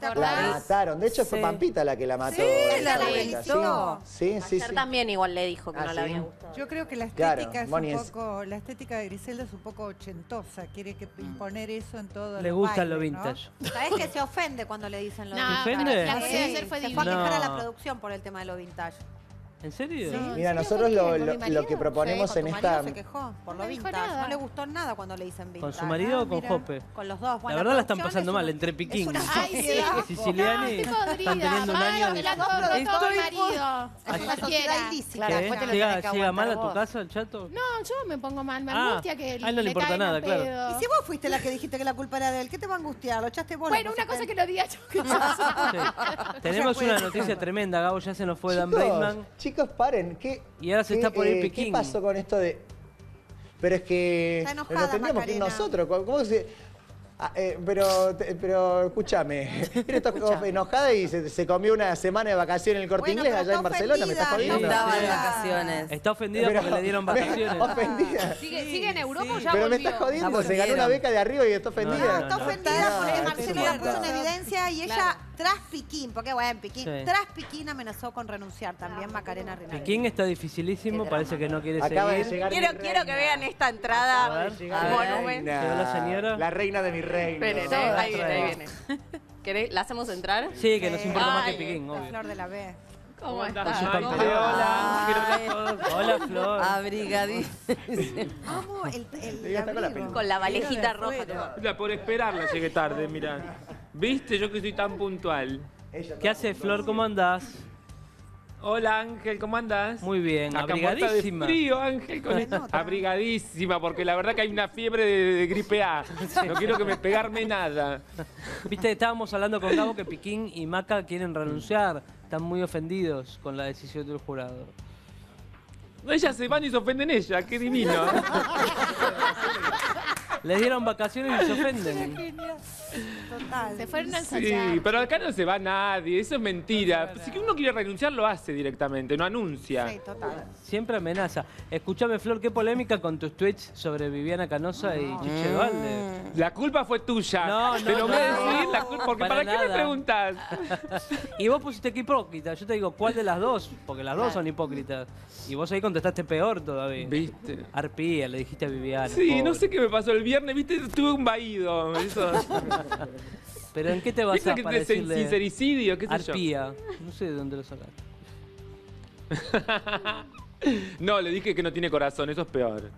acordás? La mataron. De hecho, fue Pampita la que la mató. Sí, la reventó. Sí, sí, sí. también igual le dijo que ah, no sí. le había gustado. Yo creo que la estética claro, es un es... poco, la estética de Griselda es un poco ochentosa, quiere que imponer eso en todo. Le gusta lo vintage. ¿No? Sabes que se ofende cuando le dicen lo vintage. No, ¿ofende? La que sí. hacer fue, se fue a quejar no. a la producción por el tema de lo vintage. ¿En serio? Sí. Mira, ¿en serio? Nosotros lo, lo, lo que proponemos sí, en esta... se quejó por lo no vintage, nada. No le gustó nada cuando le dicen vintage. ¿Con su marido ah, o con mira. Jope? Con los dos. Bueno, la verdad la están pasando es mal, un... entre Piquín. Es una... Ay, sí. Siciliani no, están teniendo un año... Ay, de... la compro de todo el marido. Es una sociedad ilícita. Claro, ¿llega mal a tu casa el chato? No, yo me pongo mal, me angustia que le le importa nada, claro. ¿Y si vos fuiste la que dijiste que la culpa era de él? ¿Qué te va a angustiar? ¿Lo echaste vos? Bueno, una cosa que lo diga yo. Tenemos una noticia tremenda, Gabo, ya se nos fue Dan Braidman. Chicos, paren. ¿Qué, y ahora se qué, está por el eh, Piquín. ¿Qué pasó con esto de...? Pero es que... Está enojada, nos tendríamos que ir nosotros. ¿Cómo se...? Ah, eh, pero, pero escúchame. Está enojada y se, se comió una semana de vacaciones en el Corte bueno, Inglés allá en Barcelona. ¿Me estás jodiendo? No estaba de vacaciones. Está ofendida pero, porque le dieron vacaciones. ¿Ofendida? ¿Sigue, sigue en Europa sí. o ya pero volvió? Pero me estás jodiendo. No, se ganó una beca de arriba y está ofendida. No, no, no, está ofendida no, porque no, Marcelo la puso en evidencia y ella... Claro. Tras Piquín, porque bueno, Piquín, sí. tras Piquín amenazó con renunciar también Macarena Rinaldi. Piquín está dificilísimo, parece que no quiere Acaba seguir. De llegar quiero, mi quiero que vean esta entrada. Monumento. La señora. La reina de mi reino. Esperen, ¿eh? Ahí viene, ahí viene. ¿Querés, ¿la hacemos entrar? Sí, que sí. nos importa Ay, más que Piquín, obvio. La Flor de la V. ¿Cómo estás? Hola. Hola, Flor. Abrigadísimo. Amo el, el, el abrigo. Con la valejita roja. La por esperarla llegué tarde, mirá. ¿Viste? Yo que soy tan puntual. ¿Qué haces, Flor? ¿Cómo andás? Hola, Ángel, ¿cómo andás? Muy bien, acá abrigadísima. De frío, Ángel, con esta... Abrigadísima, porque la verdad que hay una fiebre de, de gripe A. No quiero que me pegarme nada. Viste, estábamos hablando con Gabo que Piquín y Maca quieren renunciar. Están muy ofendidos con la decisión del jurado. Ellas se van y se ofenden ellas, qué divino. Les dieron vacaciones y se ofenden. Total. Se fueron a ensayar. Sí, pero acá no se va nadie, eso es mentira. No, si que uno quiere renunciar, lo hace directamente, no anuncia. Sí, total. Siempre amenaza. Escuchame, Flor, qué polémica con tus tweets sobre Viviana Canosa y Chiche mm. Valde. La culpa fue tuya. No, no, te lo voy a decir, la culpa, porque ¿para, para qué me preguntás? Y vos pusiste que hipócrita. Yo te digo, ¿cuál de las dos? Porque las dos son hipócritas. Y vos ahí contestaste peor todavía. ¿Viste? Arpía, le dijiste a Viviana. Sí, pobre. No sé qué me pasó el viernes. Viernes, viste, tuve un vaído. Eso. ¿Pero en qué te vas a para decirle? Sincericidio, qué sé Arpía. Yo. No sé de dónde lo sacaste. No, le dije que no tiene corazón, eso es peor.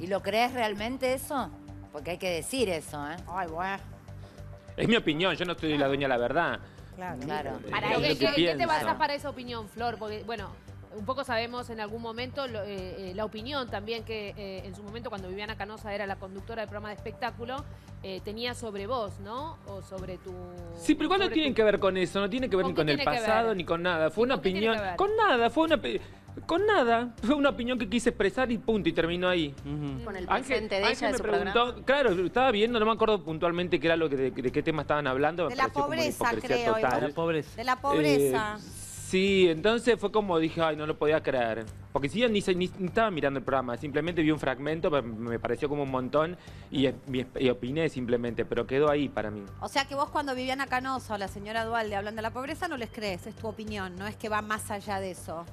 ¿Y lo crees realmente eso? Porque hay que decir eso, ¿eh? Ay, bueno. Es mi opinión, yo no soy la dueña de la verdad. Claro, claro. Para ¿Qué, qué, ¿Qué te basas para esa opinión, Flor? Porque, bueno... Un poco sabemos en algún momento lo, eh, eh, la opinión también que eh, en su momento cuando Viviana Canosa era la conductora del programa de espectáculo eh, tenía sobre vos, ¿no? O sobre tu... Sí, pero igual no tienen tu... que ver con eso, no tiene que ver ni con el pasado ni con nada. Fue una opinión... Con nada, fue una... Con nada, fue una opinión que quise expresar y punto, y terminó ahí. Uh-huh. Con el presente Ángel, de ella Ángel de me su preguntó, programa. Claro, estaba viendo, no me acuerdo puntualmente qué era lo que, de, de qué tema estaban hablando. De la pobreza, creo. Total. De la pobreza. De la pobreza. Eh, Sí, entonces fue como dije, ay, no lo podía creer. Porque si yo ni, ni, ni estaba mirando el programa, simplemente vi un fragmento, me pareció como un montón y, y, y opiné simplemente, pero quedó ahí para mí. O sea que vos cuando Viviana Canosa o la señora Dualde hablan de la pobreza no les crees, es tu opinión, no es que va más allá de eso.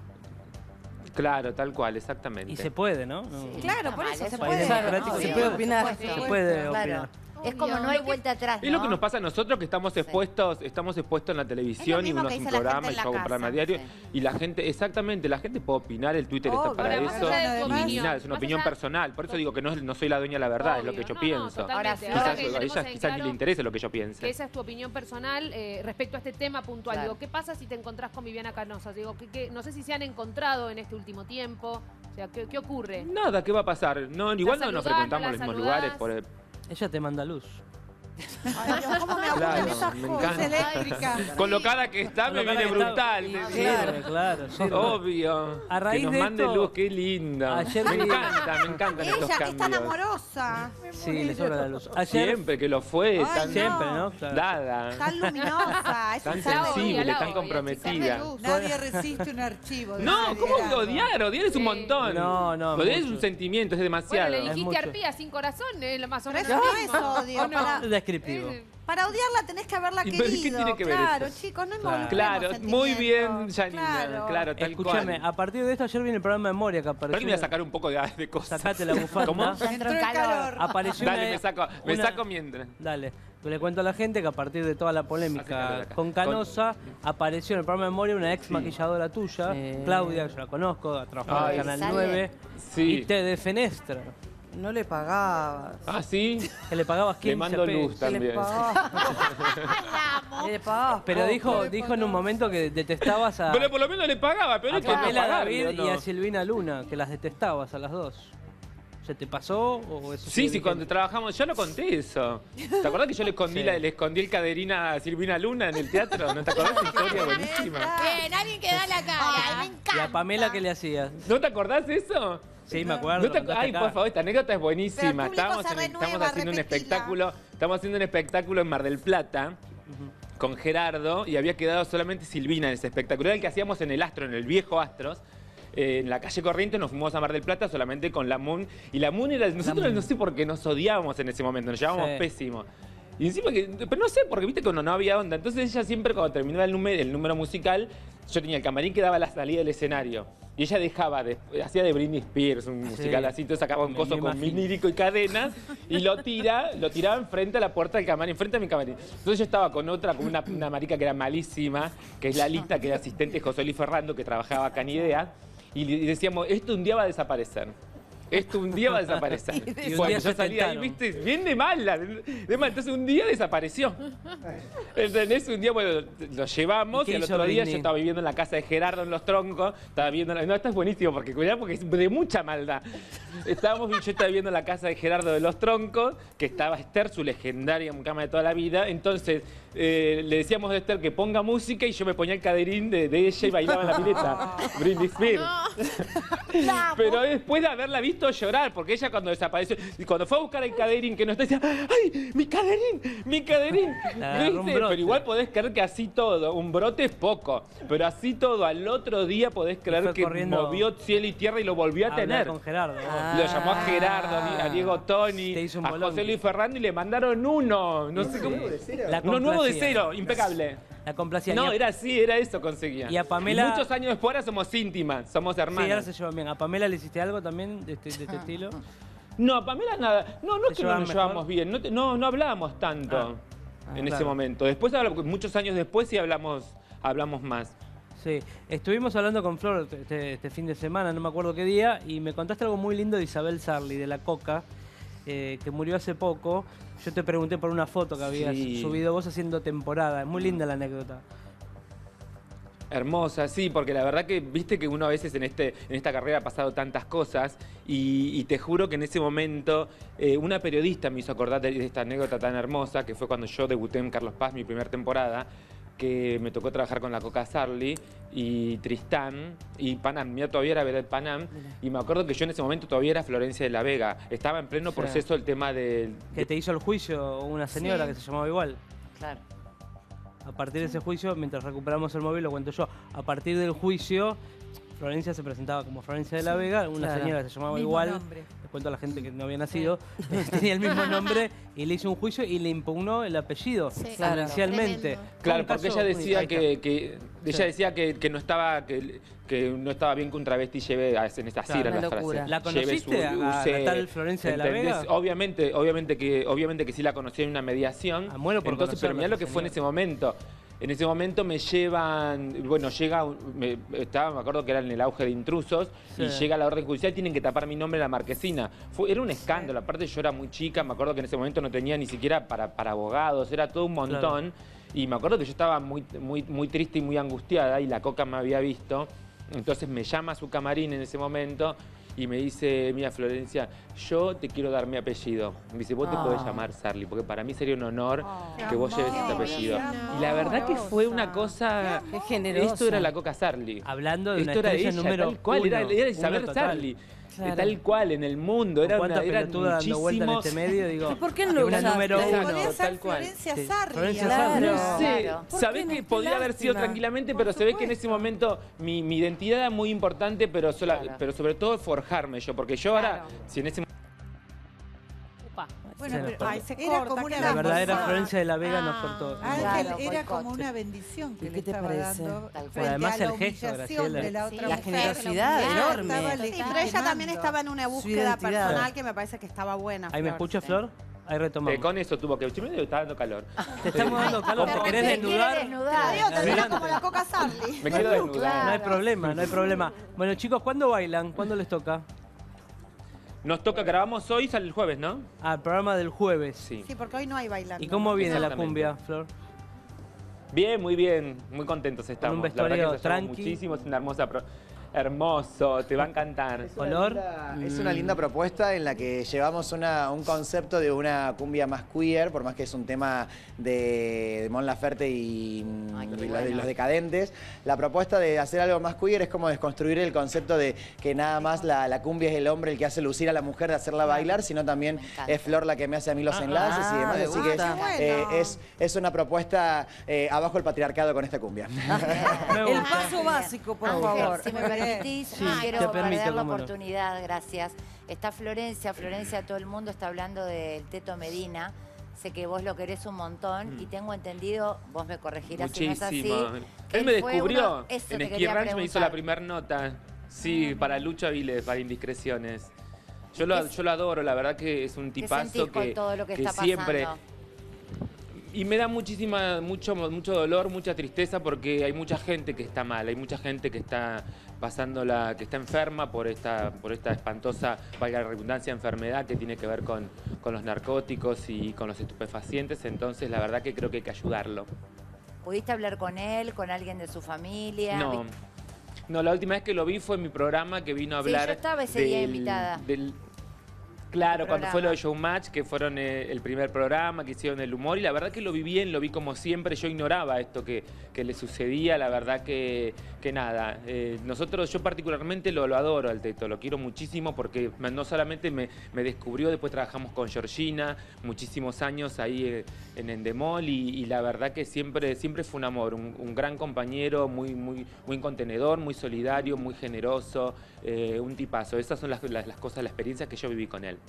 Claro, tal cual, exactamente. Y se puede, ¿no? no. Sí, claro, por eso se puede. Se puede opinar. Se puede opinar. Es como no hay vuelta atrás, ¿no? Es lo que nos pasa a nosotros que estamos expuestos, sí. estamos expuestos en la televisión y uno hace un programa y yo hago un programa diario. Sí. Y la gente, exactamente, la gente puede opinar, el Twitter Obvio, está para eso. Y, y nada, es una opinión personal. Por eso digo que no, no soy la dueña de la verdad, Obvio, es lo que yo no, pienso. No, ahora sí. Quizás, que a ella, quizás claro, ni le interese lo que yo piense. Que esa es tu opinión personal eh, respecto a este tema puntual. Claro. Digo, ¿qué pasa si te encontrás con Viviana Canosa? Digo, que, que, no sé si se han encontrado en este último tiempo. O sea, ¿qué, qué ocurre? Nada, ¿qué va a pasar? No, igual no nos frecuentamos los mismos lugares por... Ella te manda luz. Ay, Dios, ¿cómo me aburren claro, esas me cosas eléctricas? Con lo cara que está, me viene brutal. Está... ¿sí? Claro, claro. Sí, obvio. A raíz que nos de mande esto... luz, qué linda. Ayer me vi... encanta, me encantan Ella, estos cambios. Ella es tan amorosa. Sí, le sobra la luz. Ayer... Siempre que lo fue. Ay, tan... no. Siempre, ¿no? Claro. Dada. Tan luminosa. Es tan sensible, obvia, tan obvia, comprometida. Nadie resiste un archivo. No, ¿cómo odiar? Odiar es un montón. No, no. Odiar es un sentimiento, es demasiado. Bueno, le dijiste arpía sin corazón, es lo más o menos mismo. Descriptivo. Para odiarla tenés que haberla querido. ¿Qué tiene que ver claro, esto? Chicos, no involucremos claro, muy bien, Yanina. Claro, claro tal Escuchame, cual. A partir de esto ayer viene el programa de memoria que apareció. Ahora voy a sacar un poco de, de cosas. Sacate la bufanda. ¿Cómo? Entró el calor. Apareció Dale, una, me saco, me una, saco mientras. Dale. Le cuento a la gente que a partir de toda la polémica con Canosa, con... apareció en el programa de memoria una ex maquilladora sí. tuya, sí. Claudia, yo la conozco, ha trabajado en Canal nueve, sí. y te defenestra. No le pagabas. ¿Ah, sí? Que le pagabas quince. Le mando luz también. Le pagabas. le pagabas. Pero dijo, dijo en un momento que detestabas a... Pero por lo menos le pagaba. Pero a Pamela David y a Silvina Luna, que las detestabas a las dos. ¿Se te pasó? O eso sí, sí, bien? Cuando trabajamos... Yo no conté eso. ¿Te acordás que yo le escondí, sí. la, le escondí el caderina a Silvina Luna en el teatro? ¿No te acordás esa historia buenísima? Bien, alguien que da la cara. Me encanta. Y a Pamela, ¿qué le hacías? ¿No te acordás eso? Sí, me acuerdo. No te... Ay, por favor, esta anécdota es buenísima. Estábamos en, estamos haciendo repetila. un espectáculo, estamos haciendo un espectáculo en Mar del Plata uh-huh. con Gerardo y había quedado solamente Silvina en ese espectáculo. Era el que hacíamos en el Astro, en el viejo Astros. Eh, en la calle Corrientes nos fuimos a Mar del Plata solamente con la Moon. Y la Moon era... Nosotros Moon. no sé por qué nos odiábamos en ese momento, nos llevábamos sí. pésimo. Y encima que... Pero no sé, porque viste que no, no había onda. Entonces ella siempre cuando terminaba el número, el número musical, yo tenía el camarín que daba la salida del escenario. Y ella dejaba, de, hacía de Britney Spears un musical sí. así, entonces sacaba un coso con vinílico y cadenas y lo tira, lo tiraba enfrente a la puerta del camarín, enfrente a mi camarín. Entonces yo estaba con otra, con una, una marica que era malísima, que es Lalita, que era asistente de José Luis Ferrando, que trabajaba acá en Idea, y decíamos, esto un día va a desaparecer. Esto un día va a desaparecer. Y bueno, yo salía ahí, viste, bien de mala. De mal. Entonces un día desapareció. ¿Entendés? Un día, bueno, lo llevamos y, y al otro día Britney? yo estaba viviendo en la casa de Gerardo, en Los Troncos. Estaba viendo... La... No, esto es buenísimo, porque cuidado, porque es de mucha maldad. Estábamos, yo estaba viviendo en la casa de Gerardo de Los Troncos, que estaba Esther, su legendaria mucama de toda la vida. Entonces, eh, le decíamos a Esther que ponga música y yo me ponía el caderín de, de ella y bailaba en la pileta. Britney Spears. Pero después de haberla visto llorar, porque ella cuando desapareció y cuando fue a buscar el caderín que no está, decía ¡ay, mi caderín, mi caderín! Pero igual podés creer que así todo, un brote es poco, pero así todo, al otro día podés creer que corriendo... movió cielo y tierra y lo volvió a, a tener. Con Gerardo, ah, lo llamó a Gerardo, a Diego Toni, a José Luis Ferrando y le mandaron uno, no sí. sé cómo. Uno nuevo de cero, impecable. La complacía. No, era así, era eso conseguía. Y a Pamela... Y muchos años después ahora somos íntimas, somos hermanas. Sí, ahora se llevan bien. ¿A Pamela le hiciste algo también de este, de este estilo? No, a Pamela nada. No, no es que no nos llevamos bien. No, te, no, no hablábamos tanto ah. Ah, en claro. ese momento. Después, muchos años después sí hablamos, hablamos más. Sí. Estuvimos hablando con Flor este, este fin de semana, no me acuerdo qué día, y me contaste algo muy lindo de Isabel Sarli, de la Coca, eh, que murió hace poco. Yo te pregunté por una foto que habías sí. subido vos haciendo temporada. Es muy linda la anécdota. Hermosa, sí, porque la verdad que viste que uno a veces en, este, en esta carrera ha pasado tantas cosas y, y te juro que en ese momento eh, una periodista me hizo acordar de esta anécdota tan hermosa que fue cuando yo debuté en Carlos Paz, mi primera temporada, que me tocó trabajar con la Coca Sarli y Tristán y Panam. Mira, todavía era Vedette Panam. Y me acuerdo que yo en ese momento todavía era Florencia de la Vega. Estaba en pleno proceso el tema del... Que te hizo el juicio una señora sí. que se llamaba igual. Claro. A partir de ese juicio, mientras recuperamos el móvil, lo cuento yo. A partir del juicio, Florencia se presentaba como Florencia de la sí. Vega. Una claro. señora que se llamaba mismo igual. Nombre. Cuento a la gente que no había nacido, sí. tenía el mismo nombre y le hizo un juicio y le impugnó el apellido sí, claro. inicialmente. Claro, porque ella decía que, que ella sí. decía que, que no estaba que, que no estaba bien que un travesti lleve a, en esta claro, cira la frase. ¿La conociste su, a, use, a tal Florencia ¿entendés? de la Vega? Obviamente, obviamente que obviamente que sí la conocí en una mediación. Ah, bueno, por entonces, pero mirá lo que señor. fue en ese momento. En ese momento me llevan, bueno, llega, me, estaba, me acuerdo que era en el auge de Intrusos, sí. y llega la orden judicial, tienen que tapar mi nombre en la marquesina. Fue, era un escándalo, sí. aparte yo era muy chica, me acuerdo que en ese momento no tenía ni siquiera para, para abogados, era todo un montón. Claro. Y me acuerdo que yo estaba muy, muy, muy triste y muy angustiada, y la Coca me había visto. Entonces me llama a su camarín en ese momento y me dice, mira Florencia, yo te quiero dar mi apellido. Me dice, vos oh. te podés llamar Sarli, porque para mí sería un honor oh, que vos amor, lleves ese apellido. Amor, y la verdad que fue una cosa... Qué generosa. Esto era la Coca Sarli. Hablando de esto una estrella era ella, número cuál era, era Isabel Sarli. Claro. Tal cual, en el mundo. Era una era muchísimos... en este medio, digo, ¿y por qué no una número uno? Podría ser Florencia Sarli. Florencia Sarli. Claro, no sé. Claro. Sabés que podría haber sido tranquilamente, pero se ve que en ese momento mi, mi identidad era muy importante, pero, sola, claro. pero sobre todo forjarme yo. Porque yo claro. ahora, si en ese momento... Bueno, pero, pero, ay, se corta, era como una la verdadera Florencia de la Vega ah, nos cortó. Ángel, claro, era como una bendición que le estaba parece? dando tal cual. Además, a la el gesto, Graciela, de la otra sí, mujer. La generosidad la enorme. Sí, pero ella también estaba en una búsqueda personal que me parece que estaba buena. ¿Ahí Flor, me escucha, sí. Flor? Ahí retomamos. Eh, con eso tuvo que... Yo me estaba dando calor. Te estamos dando calor porque querés desnudar. desnudar. Te digo, te digo como la Coca Sarli. Me quiero desnudar. No hay problema, no hay problema. Bueno, chicos, ¿cuándo bailan? ¿Cuándo les toca? Nos toca, grabamos hoy, sale el jueves, ¿no? Ah, el programa del jueves. Sí, sí, porque hoy no hay bailando. ¿Y cómo viene la cumbia, Flor? Bien, muy bien, muy contentos estamos. Con un vestuario tranqui. Muchísimo, es una hermosa... Pro... Hermoso, te va a encantar. Es una, ¿Olor? Linda, es una linda propuesta en la que llevamos una, un concepto de una cumbia más queer, por más que es un tema de, de Mon Laferte y, Ay, y la, los decadentes. La propuesta de hacer algo más queer es como desconstruir el concepto de que nada más la, la cumbia es el hombre el que hace lucir a la mujer de hacerla bailar, sino también es Flor la que me hace a mí los enlaces ah, y demás. Así que es, bueno. eh, es, es una propuesta eh, abajo el patriarcado con esta cumbia. El paso básico, por Ángel, favor. Si me Sí, sí, quiero perder la oportunidad, no. gracias. Está Florencia, Florencia, todo el mundo está hablando del Teto Medina. Sé que vos lo querés un montón mm. y tengo entendido, vos me corregirás Muchísimo. si no es así. Él me descubrió, una... Eso en Esquí Ranch me hizo la primera nota. Sí, mm. para Lucha Viles, para Indiscreciones. Yo lo, yo lo adoro, la verdad que es un tipazo que, todo lo que, que está siempre... Y me da muchísima, mucho, mucho dolor, mucha tristeza porque hay mucha gente que está mal, hay mucha gente que está pasándola, que está enferma por esta, por esta espantosa, valga la redundancia, enfermedad que tiene que ver con, con los narcóticos y con los estupefacientes. Entonces, la verdad que creo que hay que ayudarlo. ¿Pudiste hablar con él, con alguien de su familia? No, no, la última vez que lo vi fue en mi programa que vino a hablar. Sí, yo estaba ese día invitada. Del, Claro, cuando fue lo de Showmatch, que fueron el primer programa, que hicieron el humor, y la verdad que lo vi bien, lo vi como siempre, yo ignoraba esto que, que le sucedía, la verdad que, que nada. Eh, nosotros, yo particularmente lo, lo adoro al Teto, lo quiero muchísimo porque no solamente me, me descubrió, después trabajamos con Georgina, muchísimos años ahí en Endemol, y, y la verdad que siempre, siempre fue un amor, un, un gran compañero, muy, muy, muy contenedor, muy solidario, muy generoso, eh, un tipazo. Esas son las, las, las cosas, las experiencias que yo viví con él.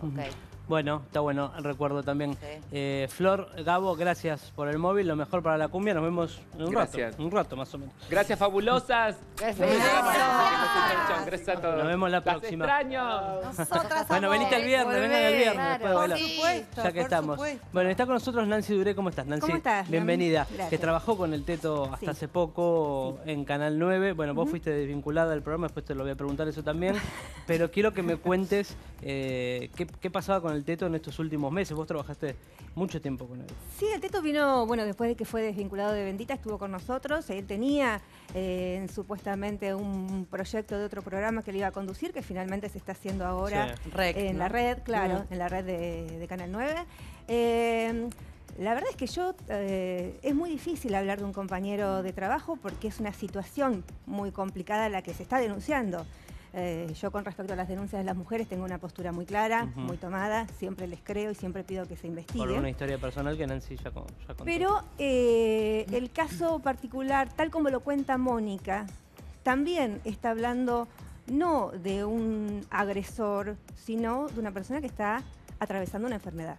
Okay. Bueno, está bueno el recuerdo también. Okay. Eh, Flor, Gabo, gracias por el móvil, lo mejor para la cumbia, nos vemos en un gracias. rato, un rato más o menos. Gracias, fabulosas. Gracias, gracias. gracias a todos. Nos vemos la próxima. Las extraño. Nosotras bueno, venite el viernes, vengan el viernes. Claro. Después de bailar. Por supuesto, ya que por estamos. Supuesto. Bueno, está con nosotros Nancy Duré, ¿cómo estás, Nancy? ¿Cómo estás? Bienvenida. Gracias. Que trabajó con el Teto hasta sí. hace poco sí. en Canal nueve. Bueno, vos uh-huh. fuiste desvinculada del programa, después te lo voy a preguntar eso también. Pero quiero que me cuentes eh, qué, qué pasaba con el Teto en estos últimos meses. Vos trabajaste mucho tiempo con él. Sí, el Teto vino, bueno, después de que fue desvinculado de Bendita, estuvo con nosotros. Él tenía eh, supuestamente un proyecto de otro programa que le iba a conducir, que finalmente se está haciendo ahora sí. Rec, en ¿no? la red, claro, sí. en la red de, de Canal nueve. Eh, La verdad es que yo, eh, es muy difícil hablar de un compañero de trabajo porque es una situación muy complicada la que se está denunciando. Eh, yo con respecto a las denuncias de las mujeres tengo una postura muy clara, uh-huh. muy tomada, siempre les creo y siempre pido que se investigue. Por una historia personal que Nancy ya, con, ya contó. Pero eh, el caso particular, tal como lo cuenta Mónica, también está hablando no de un agresor, sino de una persona que está atravesando una enfermedad.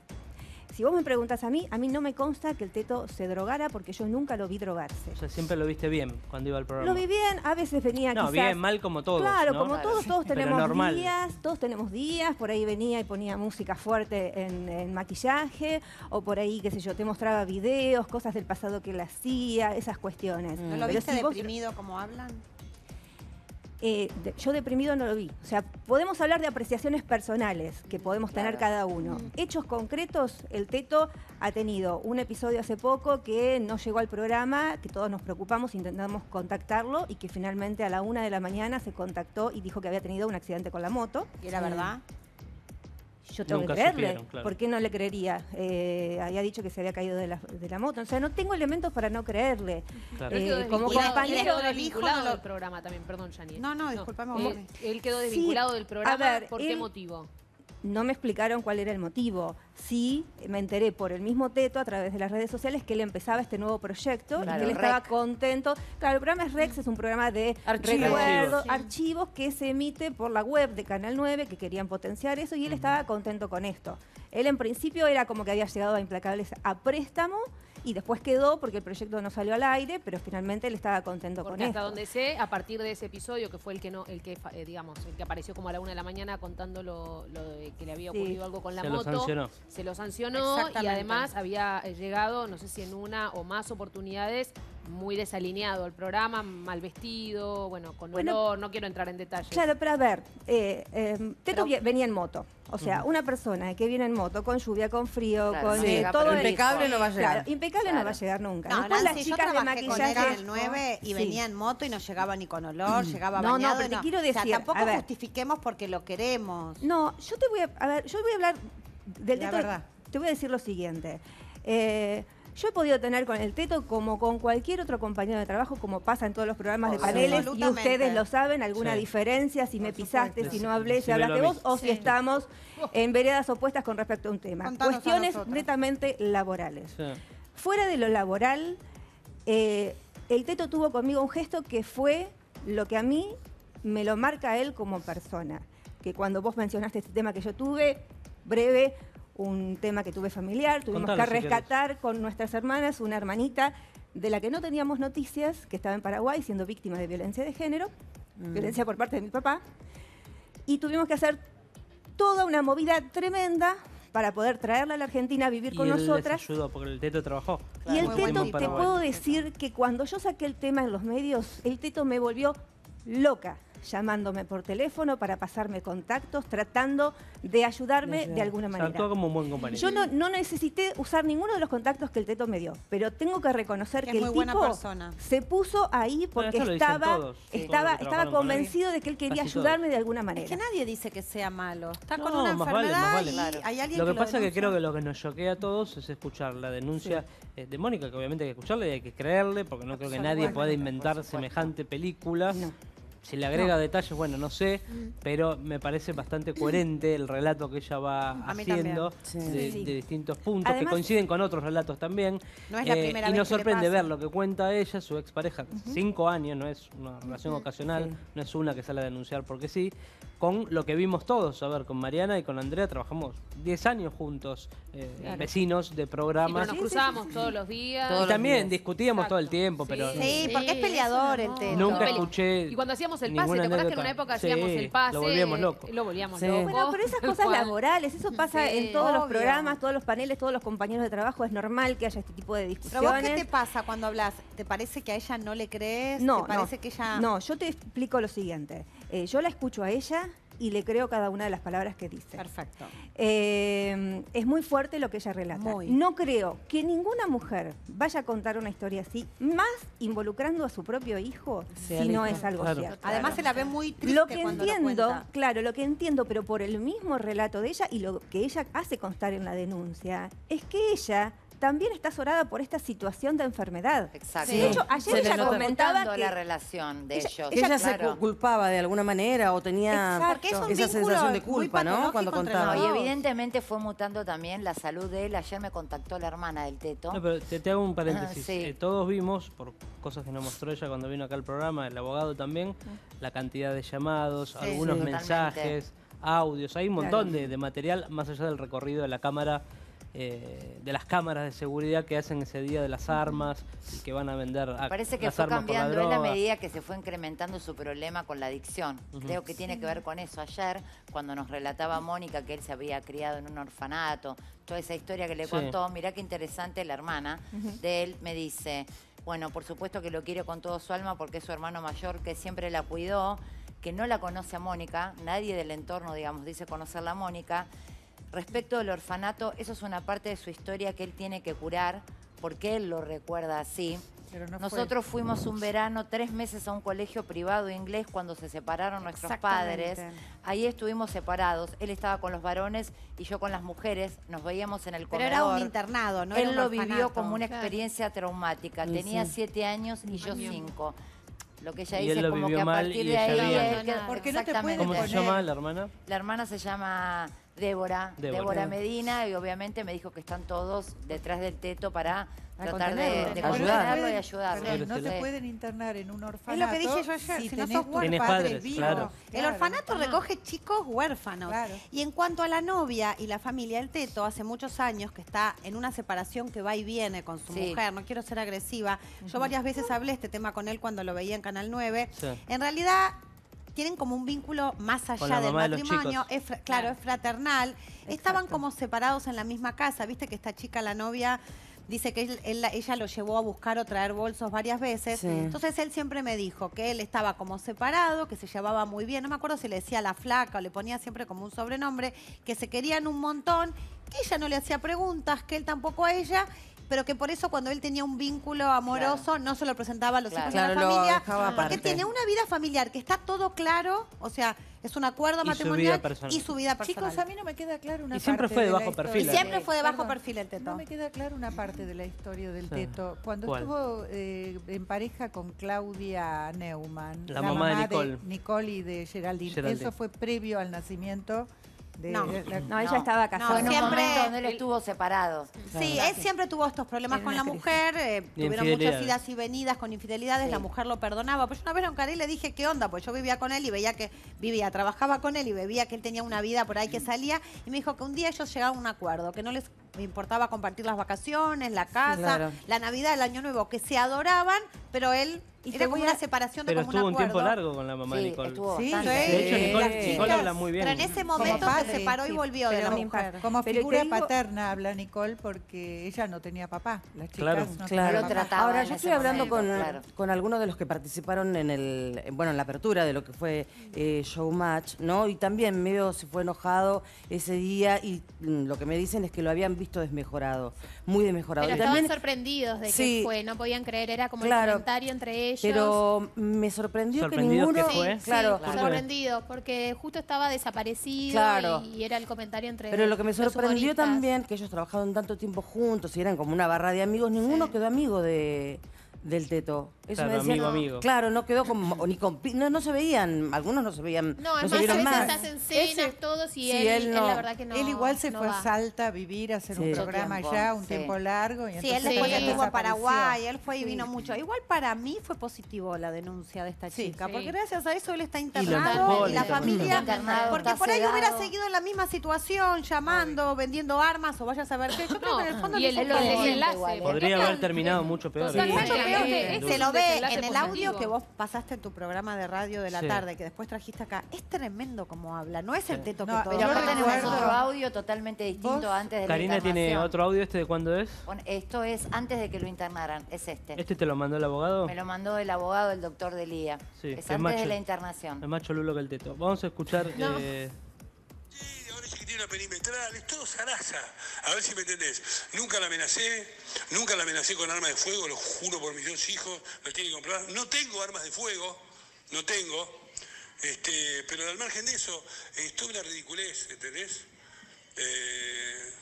Si vos me preguntas a mí, a mí no me consta que el Teto se drogara porque yo nunca lo vi drogarse. O sea, siempre lo viste bien cuando iba al programa. Lo vi bien, a veces venía no, quizás... No, bien, mal como todos. Claro, ¿no? como claro. todos, todos tenemos días, todos tenemos días. Por ahí venía y ponía música fuerte en, en maquillaje o por ahí, qué sé yo, te mostraba videos, cosas del pasado que él hacía, esas cuestiones. ¿No lo viste si deprimido vos... como hablan? Eh, de, yo deprimido no lo vi. O sea, podemos hablar de apreciaciones personales que podemos claro. tener cada uno. Mm. Hechos concretos, el Teto ha tenido un episodio hace poco que no llegó al programa, que todos nos preocupamos, intentamos contactarlo y que finalmente a la una de la mañana se contactó y dijo que había tenido un accidente con la moto. ¿Y era sí. verdad? Yo tengo Nunca que creerle, supieron, claro. ¿por qué no le creería? Eh, había dicho que se había caído de la, de la moto. O sea, no tengo elementos para no creerle. Claro. Eh, como compañero del hijo no del programa también, perdón, Yanina. No, no, disculpame. No. Él, él quedó desvinculado sí. del programa, a ver, ¿por qué él, motivo? No me explicaron cuál era el motivo. Sí, me enteré por el mismo Teto a través de las redes sociales que él empezaba este nuevo proyecto claro, y que él estaba rec. contento. Claro, el programa es Rex, es un programa de archivos, recuerdos, sí. archivos que se emite por la web de Canal nueve, que querían potenciar eso y él uh-huh. estaba contento con esto. Él en principio era como que había llegado a Implacables a préstamo y después quedó porque el proyecto no salió al aire, pero finalmente él estaba contento porque con esto. Porque hasta donde sé, a partir de ese episodio, que fue el que no, el que eh, digamos, el que apareció como a la una de la mañana contando lo, lo de que le había ocurrido sí. algo con la se moto, lo sancionó. se lo sancionó y además había llegado, no sé si en una o más oportunidades, muy desalineado el programa, mal vestido, bueno, con bueno, olor, no quiero entrar en detalles. Claro, pero a ver, eh, eh, Teto pero, venía en moto. O sea, uh-huh. una persona que viene en moto con lluvia, con frío, claro, con no llega, eh, todo eso. Impecable no va a llegar. Claro, impecable claro. no va a llegar nunca. No, Después no, las si chicas yo de maquillaje el nueve y sí. venía en moto y no llegaba ni con olor, mm. llegaba bañado. No, no, pero no. te quiero decir, o sea, tampoco ver, justifiquemos porque lo queremos. No, yo te voy a, a ver, yo voy a hablar del Teto. La verdad. Te voy a decir lo siguiente. Eh, Yo he podido tener con el Teto, como con cualquier otro compañero de trabajo, como pasa en todos los programas de paneles, y ustedes lo saben, alguna sí. diferencia, si me pisaste, si no hablé, si hablaste vos, o sí. si estamos en veredas opuestas con respecto a un tema. Contanos Cuestiones netamente laborales. Sí. Fuera de lo laboral, eh, el Teto tuvo conmigo un gesto que fue lo que a mí me lo marca a él como persona. Que cuando vos mencionaste este tema que yo tuve, breve, un tema que tuve familiar, tuvimos Contale, que rescatar si con nuestras hermanas una hermanita de la que no teníamos noticias, que estaba en Paraguay siendo víctima de violencia de género, mm. violencia por parte de mi papá, y tuvimos que hacer toda una movida tremenda para poder traerla a la Argentina a vivir y con él nosotras. Les ayudó porque el Teto trabajó. Claro, y el Teto, te Paraguay. puedo decir que cuando yo saqué el tema en los medios, el Teto me volvió loca, llamándome por teléfono para pasarme contactos, tratando de ayudarme de alguna manera. O sea, actúa como un buen compañero. Yo no, no necesité usar ninguno de los contactos que el Teto me dio, pero tengo que reconocer que, que el muy tipo buena persona. se puso ahí porque bueno, estaba, todos, estaba, estaba convencido de que él quería ayudarme de alguna manera. Es que nadie dice que sea malo. Está no, con una enfermedad vale, vale. y claro. hay alguien lo que, que pasa lo es que creo que lo que nos choquea a todos es escuchar la denuncia sí. de Mónica, que obviamente hay que escucharla y hay que creerle, porque no creo que nadie pueda inventar semejante película. No. Si le agrega no. detalles, bueno, no sé, pero me parece bastante coherente el relato que ella va haciendo sí. De, sí. de distintos puntos, además, que coinciden con otros relatos también. No es la primera eh, vez y nos sorprende ver lo que cuenta ella, su expareja, uh-huh. cinco años, no es una relación uh-huh. ocasional, sí. no es una que sale a denunciar porque sí, con lo que vimos todos, a ver, con Mariana y con Andrea trabajamos diez años juntos, eh, claro. vecinos de programas. Y nos cruzábamos sí, sí, sí. todos los días. Todos y también días. discutíamos Exacto. todo el tiempo. Sí, pero, sí, sí porque es peleador el Teto. Nunca escuché... Y cuando hacíamos el pase, ¿te acordás que en una época sí, hacíamos el pase? Lo volvíamos loco. Lo volvíamos sí. loco. Bueno, pero esas cosas laborales, eso pasa sí, en todos obvio. los programas, todos los paneles, todos los compañeros de trabajo, es normal que haya este tipo de discusiones. ¿Pero vos qué te pasa cuando hablas? ¿Te parece que a ella no le crees? No, ¿Te parece no. que ella... No, yo te explico lo siguiente. Eh, yo la escucho a ella y le creo cada una de las palabras que dice. Perfecto. Eh, es muy fuerte lo que ella relata. Muy. No creo que ninguna mujer vaya a contar una historia así, más involucrando a su propio hijo, sí, si no es algo claro. cierto. Además claro. se la ve muy triste lo que cuando entiendo, lo cuenta. Claro, lo que entiendo, pero por el mismo relato de ella y lo que ella hace constar en la denuncia, es que ella... también está azorada por esta situación de enfermedad. Exacto. Sí. De hecho, ayer se ella comentaba que... la relación de ella, ellos. Ella, ella claro. se culpaba de alguna manera o tenía Exacto. esa sensación de culpa, ¿no? Cuando contaba. No, y evidentemente fue mutando también la salud de él. Ayer me contactó la hermana del Teto. No, pero te, te hago un paréntesis. Sí. Eh, todos vimos, por cosas que nos mostró ella cuando vino acá al programa, el abogado también, la cantidad de llamados, sí, algunos sí, mensajes, totalmente. audios. Hay un montón claro. de, de material, más allá del recorrido de la cámara, Eh, de las cámaras de seguridad que hacen ese día de las armas y que van a vender a, parece que fue cambiando en la medida que se fue incrementando su problema con la adicción. Uh-huh. Creo que tiene sí. que ver con eso. Ayer, cuando nos relataba Mónica que él se había criado en un orfanato, toda esa historia que le sí. contó, mirá qué interesante la hermana uh-huh. de él, me dice, bueno, por supuesto que lo quiere con todo su alma porque es su hermano mayor que siempre la cuidó, que no la conoce a Mónica, nadie del entorno, digamos, dice conocerla a Mónica. Respecto del orfanato, eso es una parte de su historia que él tiene que curar, porque él lo recuerda así. Pero no Nosotros fue. fuimos un verano, tres meses a un colegio privado inglés cuando se separaron nuestros padres. Ahí estuvimos separados. Él estaba con los varones y yo con las mujeres. Nos veíamos en el comedor. Pero era un internado, ¿no? Él lo vivió como una experiencia traumática. Sí, Tenía sí. siete años y yo cinco. Lo que ella y dice él lo como vivió que a mal partir y de ahí... No, no, no, porque no te pueden ¿Cómo poner? se llama la hermana? La hermana se llama... Débora, Débora, Débora Medina, y obviamente me dijo que están todos detrás del teto para a tratar de, de ayudarlo y ayudarlo. Sí, no sí. te pueden internar en un orfanato. Es lo que dije yo ayer, si, si no sos huérfano, padres, vivo. Claro. El orfanato claro. recoge chicos huérfanos. Claro. Y en cuanto a la novia y la familia, el teto hace muchos años que está en una separación que va y viene con su sí. mujer, no quiero ser agresiva. Uh-huh. Yo varias veces hablé este tema con él cuando lo veía en Canal nueve. Sí. En realidad... tienen como un vínculo más allá del matrimonio, de es, claro, claro, es fraternal. Exacto. Estaban como separados en la misma casa, viste que esta chica, la novia, dice que él, él, ella lo llevó a buscar o traer bolsos varias veces. Sí. Entonces él siempre me dijo que él estaba como separado, que se llevaba muy bien, no me acuerdo si le decía la flaca o le ponía siempre como un sobrenombre, que se querían un montón, que ella no le hacía preguntas, que él tampoco a ella... pero que por eso cuando él tenía un vínculo amoroso claro. no se lo presentaba a los claro. hijos de claro, la familia, porque aparte. tiene una vida familiar que está todo claro, o sea, es un acuerdo y matrimonial su y su vida personal. Chicos, a mí no me queda claro una y parte siempre fue de, de bajo perfil. Y siempre fue de bajo Perdón, perfil el teto. No me queda claro una parte de la historia del sí. teto. Cuando ¿Cuál? estuvo eh, en pareja con Claudia Neumann, la, la mamá, mamá de Nicole, de Nicole y de Geraldine. Geraldine, eso fue previo al nacimiento. De, no. De, de, no, ella no. estaba casada. No, en un momento donde él estuvo separado. Sí, claro. él siempre tuvo estos problemas con la mujer, eh, tuvieron muchas idas y venidas con infidelidades, sí. la mujer lo perdonaba. Pues yo una vez lo encaré y le dije, ¿qué onda? Pues yo vivía con él y veía que vivía, trabajaba con él y veía que él tenía una vida por ahí que salía. Y me dijo que un día ellos llegaron a un acuerdo, que no les importaba compartir las vacaciones, la casa, sí, claro. la Navidad, el Año Nuevo, que se adoraban, pero él... Y era como una separación de como un acuerdo. Pero estuvo un tiempo largo con la mamá de sí, Nicole. Estuvo sí, bastante. De hecho, Nicole, sí. Nicole habla muy bien. Pero en ese momento padre, se separó sí, y volvió de la mujer. Como pero figura digo... paterna habla Nicole porque ella no tenía papá. Las chicas claro, no claro. Lo trataba. Ahora, yo estoy hablando momento, con, claro. con algunos de los que participaron en el bueno en la apertura de lo que fue eh, Showmatch, ¿no? Y también medio se fue enojado ese día y mm, lo que me dicen es que lo habían visto desmejorado. Muy desmejorado. Pero y estaban también, sorprendidos de que sí, fue. No podían creer. Era como claro, el comentario entre ellos. Pero me sorprendió que ninguno... Que fue. Sí, claro, sí, claro. sorprendido, porque justo estaba desaparecido claro. y, y era el comentario entre Pero lo que me sorprendió también, que ellos trabajaron tanto tiempo juntos y eran como una barra de amigos, ninguno sí. quedó amigo de... del teto. Eso claro, me decía, amigo, no, amigo. Claro, no quedó como... Ni con, no, no se veían, algunos no se veían. No, es no más, más. hacen cenas todos y sí, él, él, no. él, la verdad que no. Él igual se no fue va. a Salta a vivir, a hacer sí. un programa tiempo, allá, un sí. tiempo largo. Y sí, él después sí. estuvo a Paraguay, él fue y sí. vino mucho. Igual para mí fue positivo la denuncia de esta sí, chica, sí. porque gracias a eso él está internado y, y la familia... Porque por ahí hubiera seguido en la misma situación, llamando, vendiendo armas o vaya a saber qué. Yo creo que en el fondo... le podría haber terminado mucho peor. Que se lo ve en el audio que vos pasaste en tu programa de radio de la sí. tarde, que después trajiste acá. Es tremendo como habla, no es el teto sí. que no, todo. Pero aparte tenemos otro audio totalmente distinto ¿Vos? antes de Karina la internación. ¿Tiene otro audio? ¿Este de cuándo es? Bueno, esto es antes de que lo internaran, es este. ¿Este te lo mandó el abogado? Me lo mandó el abogado, el doctor Delía. Sí, es antes macho, de la internación. Es más cholulo que el teto. Vamos a escuchar... No. Eh... que tiene una perimetral, es todo zaraza. A ver si me entendés. Nunca la amenacé, nunca la amenacé con armas de fuego, lo juro por mis dos hijos, lo tienen que comprar. No tengo armas de fuego, no tengo. Este, pero al margen de eso, es toda una ridiculez, ¿entendés? Eh,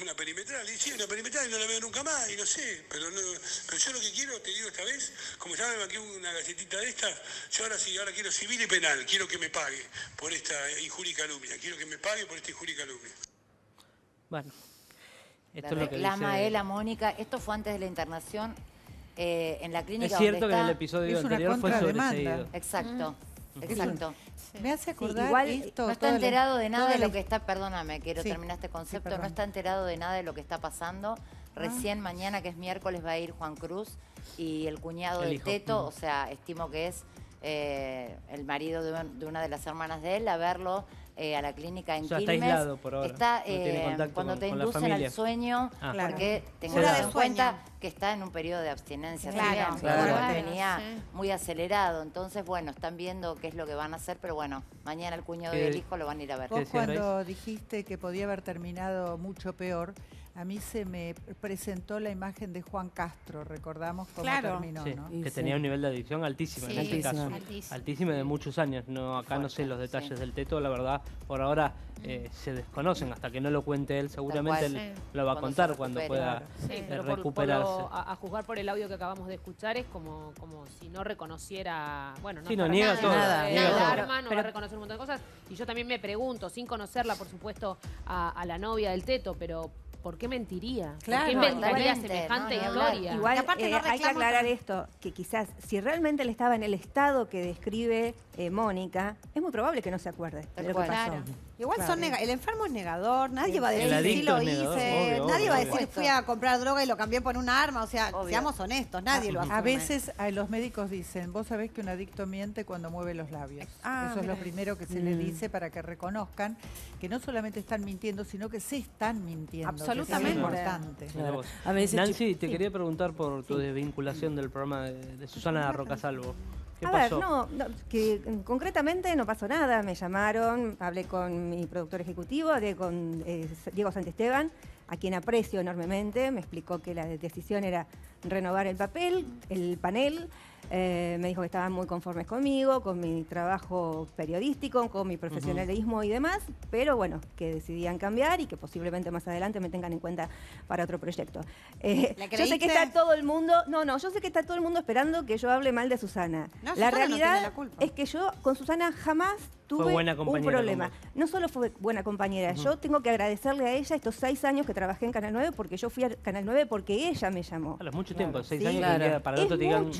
una perimetral, y sí, una perimetral y no la veo nunca más, y no sé. Pero, no, pero yo lo que quiero, te digo esta vez, como ya me marqué una galletita de estas, yo ahora sí, ahora quiero civil y penal, quiero que me pague por esta injuria y calumnia, quiero que me pague por esta injuria y calumnia. Bueno, esto la es lo que reclama dice... él a Mónica, esto fue antes de la internación, eh, en la clínica. Es cierto donde que está, en el episodio anterior fue sobreseído. Exacto. Mm. Exacto. Sí. Me hace acordar sí, igual esto, no está enterado la, de nada de la... lo que está, perdóname, quiero sí, terminar este concepto, sí, no está enterado de nada de lo que está pasando. Recién ah. mañana, que es miércoles, va a ir Juan Cruz y el cuñado el del hijo. Teto, mm. o sea, estimo que es eh, el marido de, un, de una de las hermanas de él a verlo eh, a la clínica en o sea, Quilmes. Está aislado por ahora. Está, eh, no cuando con, te inducen al sueño, ah, claro. porque tengas en cuenta que está en un periodo de abstinencia. Claro, ¿sí? claro. claro. Venía sí. muy acelerado. Entonces, bueno, están viendo qué es lo que van a hacer, pero bueno, mañana el cuñado del hijo lo van a ir a ver. Vos cuando dijiste que podía haber terminado mucho peor, a mí se me presentó la imagen de Juan Castro, recordamos cómo claro. terminó, sí, ¿no? Que sí. tenía un nivel de adicción altísimo sí, en este altísimo. caso. Altísimo. altísimo de muchos años. No, acá Fuerte, no sé los detalles sí. del Teto, la verdad, por ahora eh, se desconocen, hasta que no lo cuente él, seguramente cual, él sí. lo va a contar cuando, recupere, cuando pueda sí. eh, por, recuperarse. Por lo, a, a juzgar por el audio que acabamos de escuchar, es como, como si no reconociera... Bueno, no, sí, no niega nada, todo. Nada, niega nada, todo. Arma, no pero, va a reconocer un montón de cosas. Y yo también me pregunto, sin conocerla, por supuesto, a, a la novia del Teto, pero... ¿Por qué mentiría? Claro, ¿Por qué inventaría semejante no, no, historia? Igual eh, no hay que aclarar esto, que quizás si realmente él estaba en el estado que describe eh, Mónica, es muy probable que no se acuerde de lo que pasó. Claro. Igual claro. son nega el enfermo es negador, nadie sí. va a decir sí lo hice, obvio, obvio, nadie va a decir obvio. fui a comprar droga y lo cambié por un arma, o sea, obvio. seamos honestos, nadie lo hace. A veces a los médicos dicen, vos sabés que un adicto miente cuando mueve los labios. Ah, Eso mira. es lo primero que se mm. le dice para que reconozcan que no solamente están mintiendo, sino que se están mintiendo. Absolutamente. Que es importante. Claro. A veces Nancy, te sí. quería preguntar por tu sí. desvinculación del programa de, de Susana Roccasalvo. A pasó? ver, no, no que concretamente no pasó nada. Me llamaron, hablé con mi productor ejecutivo, hablé con eh, Diego Santisteban, a quien aprecio enormemente. Me explicó que la decisión era renovar el papel, el panel. Eh, me dijo que estaban muy conformes conmigo, con mi trabajo periodístico, con mi profesionalismo uh -huh. y demás, pero bueno, que decidían cambiar y que posiblemente más adelante me tengan en cuenta para otro proyecto. Eh, yo sé que está todo el mundo, no, no, yo sé que está todo el mundo esperando que yo hable mal de Susana. No, la Susana realidad no la culpa. es que yo con Susana jamás tuve un problema. No solo fue buena compañera, uh -huh. yo tengo que agradecerle a ella estos seis años que trabajé en Canal nueve, porque yo fui a Canal nueve porque ella me llamó. Claro, mucho tiempo, claro. seis sí, años claro. para el otro te digan...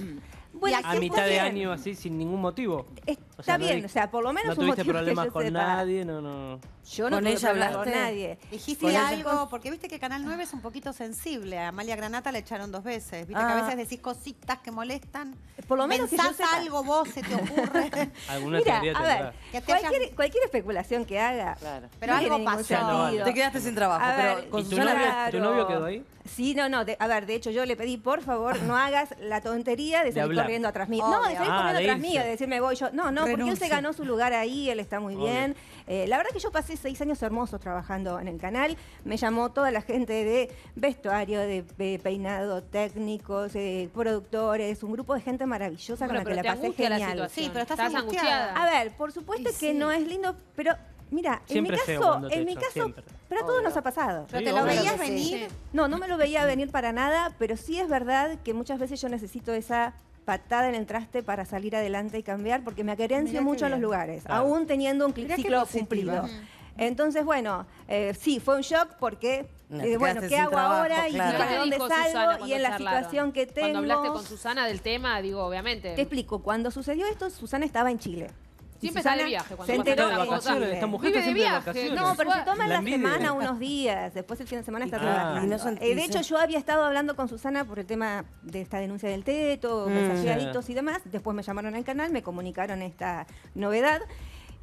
Bueno, a mitad de año así, sin ningún motivo. Está o sea, bien, no, o sea, por lo menos no un motivo. No tuviste problemas con nadie, no, no. Yo no con ella hablaste con nadie. Dijiste con algo, ella... porque viste que Canal nueve es un poquito sensible. A Amalia Granata la echaron dos veces. Viste ah. que a veces decís cositas que molestan. Por lo menos pensás si yo algo vos, se te ocurre. Alguna Mira, teoría a ver, que te cualquier, hayas... cualquier especulación que haga. Claro. Pero no algo pasó. No, vale. Te quedaste sin trabajo. A pero, con ¿Y tu, claro. novio, tu novio quedó ahí? Sí, no, no. De, a ver, de hecho yo le pedí, por favor, no hagas la tontería de salir corriendo atrás mío. No, de salir corriendo atrás mío, de decirme voy yo. No, no, porque Renuncio. él se ganó su lugar ahí, él está muy Obvio. bien. Eh, la verdad que yo pasé seis años hermosos trabajando en el canal. Me llamó toda la gente de vestuario, de, de peinado, técnicos, eh, productores, un grupo de gente maravillosa bueno, con la que la pasé genial. La sí, pero estás, estás angustiada. angustiada. A ver, por supuesto sí, que sí. no es lindo, pero mira, siempre en mi caso, en mi caso, siempre. pero a todos nos ha pasado. ¿Pero te lo veías venir? No, no me lo veía venir para nada, pero sí es verdad que muchas veces yo necesito esa patada en el traste para salir adelante y cambiar, porque me aquerencio mucho en los lugares, claro. aún teniendo un Mirá ciclo cumplido. Entonces, bueno, eh, sí, fue un shock porque, eh, bueno, ¿qué hago trabajo, ahora? Claro. ¿Y para dónde salgo? Y en la charlaron. situación que tengo... Cuando hablaste con Susana del tema, digo, obviamente... Te explico, cuando sucedió esto, Susana estaba en Chile. Siempre Susana sale de viaje. Cuando se enteró de vacaciones. Esta mujer está siempre de vacaciones. No, pero se toma la, la semana unos días. Después el fin de semana está ah, trabajando. No eh, de hecho, yo había estado hablando con Susana por el tema de esta denuncia del Teto, mm, mensajeaditos yeah. y demás. Después me llamaron al canal, me comunicaron esta novedad.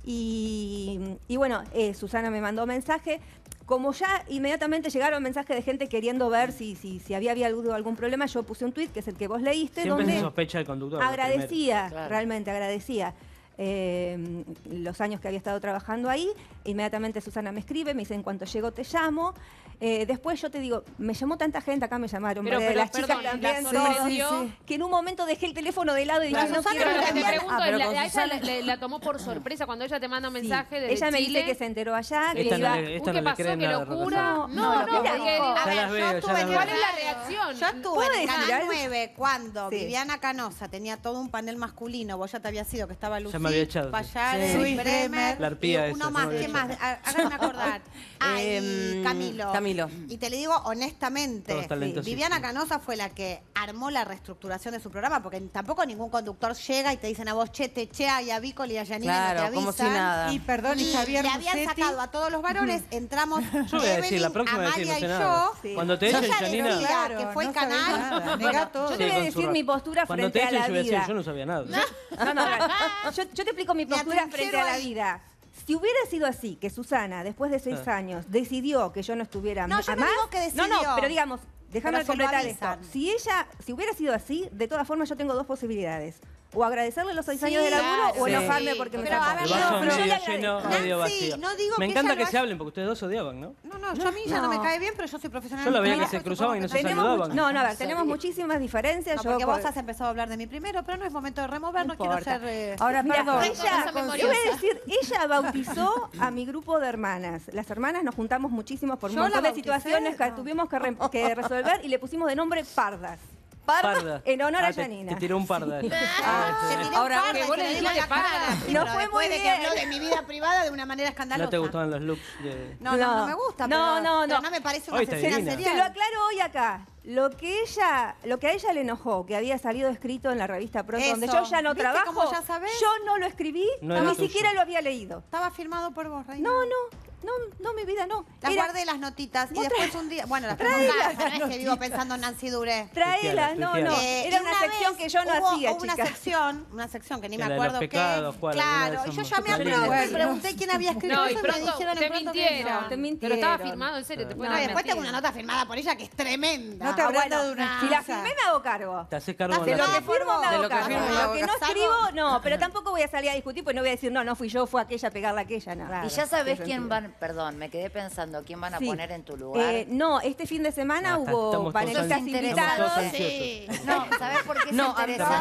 Y, y bueno, eh, Susana me mandó un mensaje. Como ya inmediatamente llegaron mensajes de gente queriendo ver si, si, si había habido algún problema, yo puse un tuit, que es el que vos leíste. Siempre donde se sospecha el conductor. Agradecía, claro. realmente agradecía. Eh, los años que había estado trabajando ahí, inmediatamente Susana me escribe, me dice, en cuanto llego te llamo. Eh, después yo te digo, me llamó tanta gente, acá me llamaron, pero, pero, las perdón, chicas también, la sí, sí. que en un momento dejé el teléfono de lado y dije, no quiero cambiar. Te ah, la, a ella la, la tomó por sorpresa cuando ella te manda un mensaje sí. de Ella Chile. me dice que se enteró allá, que esta iba... No le, esta ¿Qué no pasó? ¿Qué locura? No, no, no. Mira, no, no, no, no, yo estuve en... ¿Cuál es la reacción? Yo estuve en Canal nueve cuando Viviana Canosa tenía todo un panel masculino, vos ya te habías ido, que estaba Lucía. Me había echado. Fallar, sí. Bremer, la arpía y uno esa, más, ¿quién más? Háganme acordar. Ah, y Camilo. Camilo. Y te le digo honestamente, sí. Viviana Canosa fue la que armó la reestructuración de su programa, porque tampoco ningún conductor llega y te dicen a vos, che, te chea y a Iavicoli y a Yanina, claro, no te avisan. Como si nada. Y perdón, y, y Javier Musetti. Le habían sacado a todos los varones, entramos yo voy a decir, Evelyn, la próxima Amalia decir, no y yo. Sí. Cuando te echen, Yanina. Claro, que fue no el canal. Bueno, yo te voy a decir mi postura frente te echen, a la yo vida. Decir, yo no sabía nada. No, no, no, no. Yo, yo te explico mi postura frente a la vida. Si hubiera sido así, que Susana, después de seis ah. años, decidió que yo no estuviera no, más... No, yo no digo que decidió. No, no, pero digamos, déjame completar esto. Si ella, si hubiera sido así, de todas formas yo tengo dos posibilidades. O agradecerle los seis sí, años de laburo claro, o sí. enojarme porque pero, me sacó. Pero a ver, no, yo le agradezco. Medio vacío. No digo me que encanta que se haya... hablen porque ustedes dos odiaban, ¿no? No, no, yo a mí no. ya no me cae bien, pero yo soy profesional. Yo la veía que se cruzaban y no se saludaban. No, no, a ver, tenemos muchísimas diferencias. No, yo porque por... vos has empezado a hablar de mí primero, pero no es momento de remover, no, no quiero ser... Eh... Ahora, mira, perdón. Ella, con... yo voy a decir, ella bautizó a mi grupo de hermanas. Las hermanas nos juntamos muchísimos por un montón de situaciones que tuvimos que resolver y le pusimos de nombre Pardas. Parda, parda. En honor ah, a Yanina. Te, te tiró un parda. Sí. Ah, sí. Te tiró ahora, un parda, que vos le dijiste la parda. Cara, sí, no fue muy bien. Que habló de mi vida privada de una manera escandalosa. No te gustaban los looks de... No, no, no, no me gusta. No, pero, no, no. Pero no me parece una asesina serial. Te lo aclaro hoy acá. Lo que ella, lo que a ella le enojó, que había salido escrito en la revista Proto, donde yo ya no trabajo, ya yo no lo escribí, no ni siquiera tuyo. Lo había leído. Estaba firmado por vos, Reina. No, no. No, no, mi vida, no. Las Era... guardé las notitas y después un día... Bueno, las preguntas, no es que vivo pensando en Nancy Duré. Traelas, no, no. Eh, Era una, una sección que yo no hubo, hacía, hubo chicas. una sección, una sección que ni que me acuerdo qué. Claro, y yo llamé a Proto y pregunté quién había escrito no, eso y, pronto, y me dijeron te en Proto mintieron, no. Te mintieron. Pero estaba firmado, en serio, te pueden no, dar después mentira. Tengo una nota firmada por ella que es tremenda. No te habrá dado ah, una... Si la firmé, me hago cargo. Te haces cargo. De lo que firmo, me hago cargo. De lo que no escribo, no. Pero tampoco voy a salir a discutir, pues no voy a decir, no, no fui yo, fue aquella, pegarla aquella, nada. Y ya sabés quién va. Perdón, me quedé pensando, ¿quién van a sí. poner en tu lugar? Eh, no, este fin de semana no, hubo panelistas invitados. Sí. No, ¿sabés por qué es no, interesante?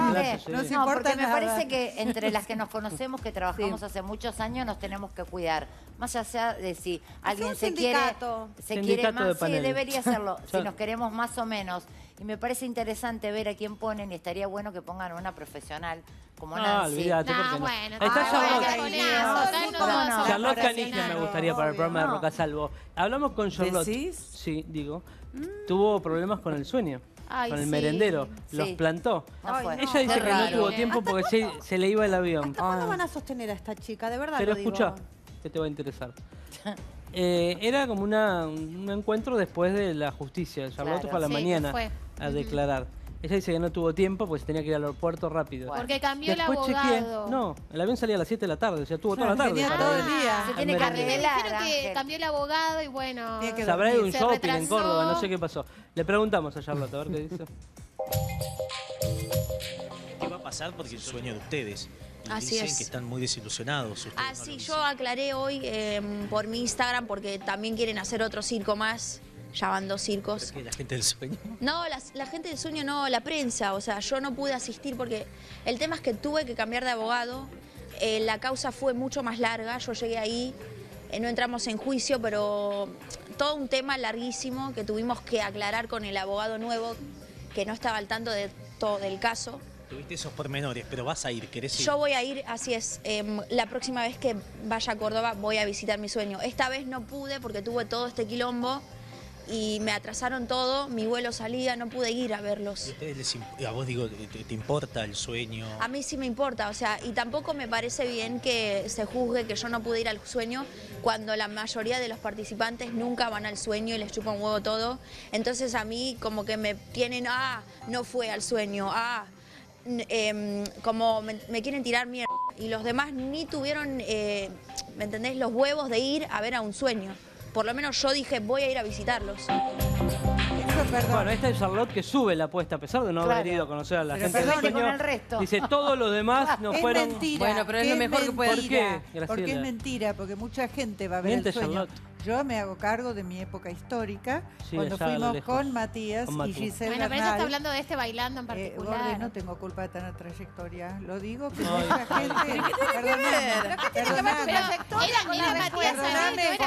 No, no, porque nada. Me parece que entre las que nos conocemos, que trabajamos sí. hace muchos años, nos tenemos que cuidar. Más allá de si alguien se sindicato. quiere se sindicato quiere más, de sí, debería hacerlo, si nos queremos más o menos. Y me parece interesante ver a quién ponen y estaría bueno que pongan una profesional como no, Nancy. Olvidate, no, no. Bueno, está Charlotte. Charlotte Canigia me gustaría para el programa de Roccasalvo. Hablamos con Charlotte. ¿Decís? Sí, digo. Mm. Tuvo problemas con el sueño. Ay, con el sí. merendero, sí. los plantó. No Ella no, dice que raro. no tuvo tiempo porque se, se le iba el avión. ¿Hasta cuándo van a sostener a esta chica? De verdad Pero lo digo. Escuchá, que te va a interesar. Eh, era como una, un encuentro después de la justicia. Charlotte claro. fue a la sí, mañana fue. a declarar. Ella dice que no tuvo tiempo porque tenía que ir al aeropuerto rápido. Bueno. Porque cambió después el abogado. Chequeé. No, el avión salía a las siete de la tarde, o sea, tuvo toda la tarde. Ah, todo el día. Se tiene que arreglar. Me dijeron que cambió el abogado y bueno... Sabrá de un shopping retrasó. en Córdoba, no sé qué pasó. Le preguntamos a Charlotte, a ver qué dice. ¿Qué va a pasar? Porque el sueño de ustedes... Así dicen es. que están muy desilusionados. Ah, sí, no yo aclaré hoy eh, por mi Instagram porque también quieren hacer otro circo más. Ya van dos circos. ¿La gente del sueño? No, la, la gente del sueño no, la prensa. O sea, yo no pude asistir porque el tema es que tuve que cambiar de abogado. Eh, la causa fue mucho más larga. Yo llegué ahí, eh, no entramos en juicio, pero todo un tema larguísimo que tuvimos que aclarar con el abogado nuevo que no estaba al tanto de todo del caso. Tuviste esos pormenores, pero vas a ir, ¿querés ir? Yo voy a ir, así es. Eh, la próxima vez que vaya a Córdoba voy a visitar mi sueño. Esta vez no pude porque tuve todo este quilombo y me atrasaron todo, mi vuelo salía, no pude ir a verlos. ¿Y a vos digo, te, te importa el sueño? A mí sí me importa, o sea, y tampoco me parece bien que se juzgue que yo no pude ir al sueño cuando la mayoría de los participantes nunca van al sueño y les chupa un huevo todo. Entonces a mí como que me tienen, ah, no fue al sueño, ah... Eh, como me, me quieren tirar mierda y los demás ni tuvieron, eh, ¿me entendés?, los huevos de ir a ver a un sueño. Por lo menos yo dije, voy a ir a visitarlos. Perdón. Bueno, esta es Charlotte que sube la apuesta, a pesar de no claro. haber ido a conocer a la pero gente. Perdón, con el resto. Dice, todos los demás no es fueron... Mentira, bueno, pero es lo mejor mentira, que puede... ¿Por qué? Porque es mentira, porque mucha gente va a ver el sueño. Charlotte. Yo me hago cargo de mi época histórica, sí, cuando fuimos con Matías, con Matías y Giselle. Bueno, pero ella está hablando de este bailando en particular. Eh, Gordes, no tengo culpa de tener trayectoria. Lo digo, que no, esa gente... ¿Pero qué tiene que ver? ¿Qué tiene que ver tu trayectoria? Perdóname,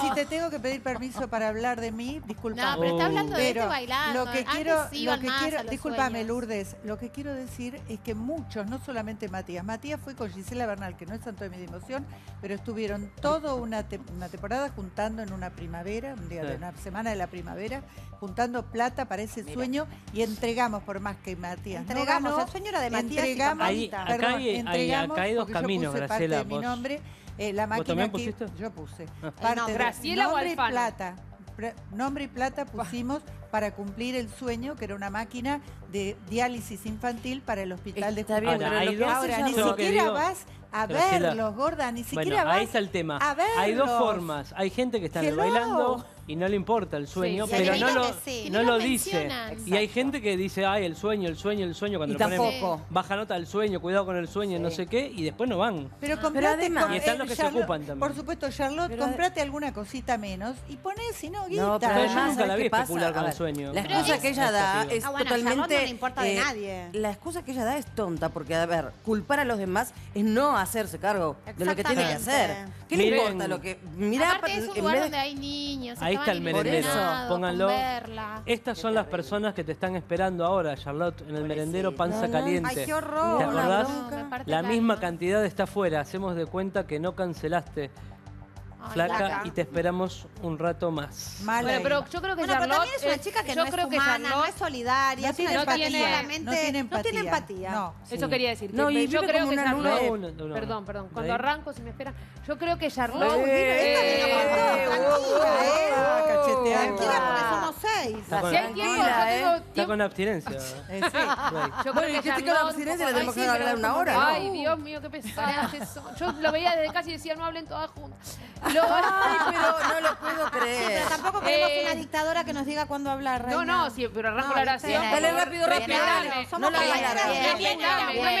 si te tengo que pedir permiso para hablar de mí, disculpame. No, pero está hablando de este bailando. Lo que quiero, lo que quiero, disculpame, Lourdes, lo que quiero decir es que muchos, no solamente Matías, Matías fue con Gisela Bernal, que no es tanto de mi emoción, pero estuvieron toda una temporada una temporada juntando en una primavera, un día sí. de una semana de la primavera, juntando plata para ese Mira. sueño, y entregamos, por más que Matías entregamos, no, el sueño era de Matías, entregamos, ahí, perdón, acá hay, entregamos acá hay dos caminos, Graciela, vos, mi nombre, eh, la máquina ¿vos que yo puse, ah. parte no, Graciela de nombre o Alfano. y plata, nombre y plata pusimos para cumplir el sueño, que era una máquina de diálisis infantil para el hospital Está de Jujuy. Ahora, ahora, ahora ni siquiera digo... vas a Graciela. verlos, gorda, ni siquiera bueno, vas ahí está el tema. A verlos. Hay dos formas. Hay gente que está Hello. bailando y no le importa el sueño, sí, pero no lo, sí. no no lo dice. Exacto. Y hay gente que dice, ay, el sueño, el sueño, el sueño, cuando y lo ponemos, baja nota del sueño, cuidado con el sueño, sí. no sé qué, y después no van. Pero, ah, comprate, pero además, y están los que Charlotte, se ocupan también. Por supuesto, Charlotte, pero comprate alguna cosita menos y ponés, si no, guita. No, pero además, yo nunca la vi especular con el sueño. La excusa que ella da es totalmente... No le importa de nadie. La excusa que ella da es tonta, porque, a ver, culpar a los demás es no hacerse cargo de lo que tiene que hacer. ¿Qué le importa lo que... Mirá, aparte es un lugar donde hay niños. Ahí está el merendero, pónganlo. Estas son las personas que te están esperando ahora, Charlotte, en el merendero Panza Caliente. Ay, qué horror. ¿Te acordás? La misma cantidad está afuera, hacemos de cuenta que no cancelaste. Flaca, Flaca, y te esperamos un rato más. Mala bueno, pero yo creo que bueno, Charlotte... Pero también es una chica que no es humana, no es solidaria, no tiene empatía. No tiene empatía. No tiene empatía. No, sí. Eso quería decir. No, que yo creo que Charlotte... Una, una, una. Perdón, perdón. Cuando arranco, si me esperan... Yo creo que Charlotte... Sí, eh, eh, tranquila, eh. Cacheteada. Tranquila, porque somos seis. Está con, si hay tiempo, eh. yo tengo... Está con abstinencia. Eh, sí. Yo creo que Charlotte... abstinencia la tenemos que hablar una hora. Ay, Dios mío, qué pesada. Yo lo veía desde casa y decía, no hablen todas juntas. Ay, pero no lo puedo creer. Sí, pero tampoco queremos eh, una dictadora que nos diga cuándo hablar, reina. No, no, sí, pero arranco no, la oración. Dale rápido, rápido. Somos no, no me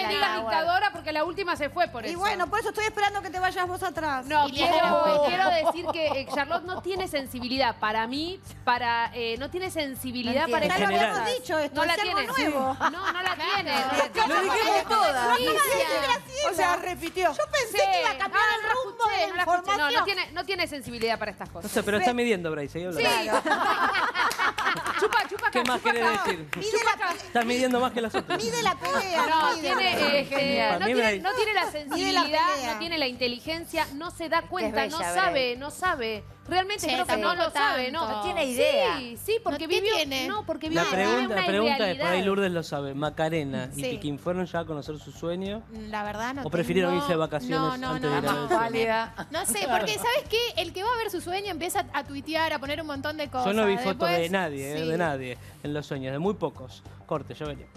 digas dictadora porque la última se fue por eso. Y bueno, por eso estoy esperando que te vayas vos atrás. No, quiero, quiero decir que Charlotte no tiene sensibilidad para mí, para eh, no tiene sensibilidad no para... Ya lo habíamos dicho, esto no es la algo tiene. nuevo. Sí. No, no la tiene. Lo dijimos todas. O sea, repitió. Yo pensé que iba a cambiar el rumbo de la información. No tiene, no tiene sensibilidad para estas cosas. O sea, pero está midiendo, Bryce. Sí. Chupa, chupa, ¿qué más querés decir? Estás midiendo más que las otras. Mide la pelea. No, mide. Tiene, eh, no, tiene, no tiene la sensibilidad, la no tiene la inteligencia, no se da cuenta, bella, no sabe, no sabe. Realmente sí, creo que no lo sabe, no. No tiene idea. Sí, sí, porque no vivió... Tiene. No, porque vivió la pregunta, una La pregunta es, por ahí Lourdes lo sabe, Macarena sí. y Piquín, ¿fueron ya a conocer su sueño? La verdad no. ¿O prefirieron no, irse de vacaciones no, no, antes no, de ir no, a ver? No sé, porque ¿sabes qué? El que va a ver su sueño empieza a tuitear, a poner un montón de cosas. Yo no vi Después... fotos de nadie, sí. eh, de nadie en los sueños, de muy pocos. Corte, ya venimos.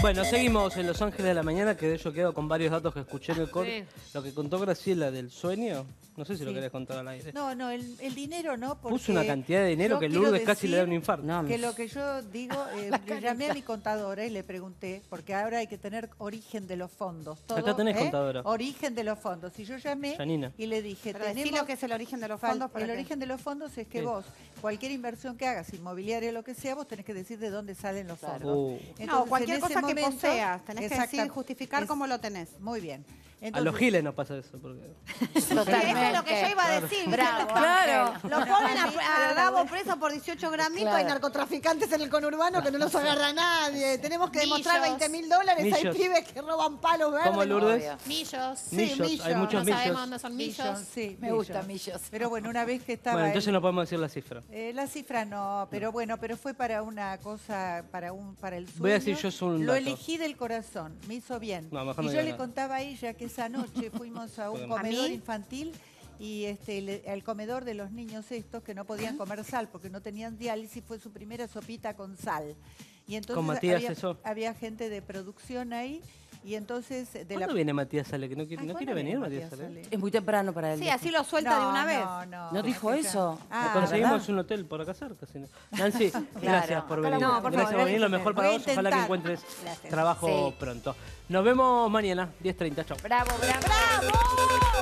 Bueno, seguimos en Los Ángeles de la Mañana, que de hecho quedo con varios datos que escuché en el corte. Sí. Lo que contó Graciela del sueño, no sé si sí. lo querés contar al aire. No, no, el, el dinero no, porque... Puso una cantidad de dinero que Lourdes casi le da un infarto. No, que lo que yo digo, eh, le llamé a mi contadora y le pregunté, porque ahora hay que tener origen de los fondos. Todo, Acá tenés ¿eh? contadora. Origen de los fondos. Y yo llamé Yanina. y le dije... Pero decí lo que es el origen de los fondos. El qué? origen de los fondos es que sí. vos, cualquier inversión que hagas, inmobiliaria o lo que sea, vos tenés que decir de dónde salen los claro. fondos. Uh. Entonces, no, cualquier cosa momento, que poseas, tenés que decir, justificar es, cómo lo tenés. Muy bien. Entonces, a los giles no pasa eso. Porque... Totalmente. Eso es lo que yo iba a decir. Bravo. Claro. Lo ponen a, a Gabo preso por dieciocho gramitos. Claro. Hay narcotraficantes en el conurbano que no los agarra nadie. Tenemos que millos. demostrar veinte mil dólares. Millos. Hay pibes que roban palos verdes. ¿Cómo, Lourdes? Millos. Sí, millos. millos. Hay muchos no millos. sabemos dónde son millos. millos. Sí, me millos. gusta millos. Pero bueno, una vez que estaba... Bueno, entonces él, no podemos decir la cifra. Eh, la cifra no, pero bueno, pero fue para una cosa, para un para el sueño. Voy a decir yo solo un dato. Lo elegí del corazón. Me hizo bien. No, mejor y no yo le nada. contaba a ella que esa noche fuimos a un comedor infantil y este, le, al comedor de los niños estos que no podían comer sal porque no tenían diálisis, fue su primera sopita con sal. Y entonces había, había gente de producción ahí. Y entonces, de ¿Cuándo la... viene Matías Ale? ¿No quiere, Ay, no quiere venir Matías Ale? Ale? Es muy temprano para él. Sí, así lo suelta no, de una vez. No, no, ¿No dijo eso? Ah, conseguimos ¿verdad? un hotel por acá cerca. Sino... Nancy, claro. gracias por venir. No, por gracias por venir. Lo mejor para vos. Ojalá que encuentres gracias. trabajo sí. pronto. Nos vemos mañana, diez treinta. Chau. ¡Bravo, bravo! ¡Bravo!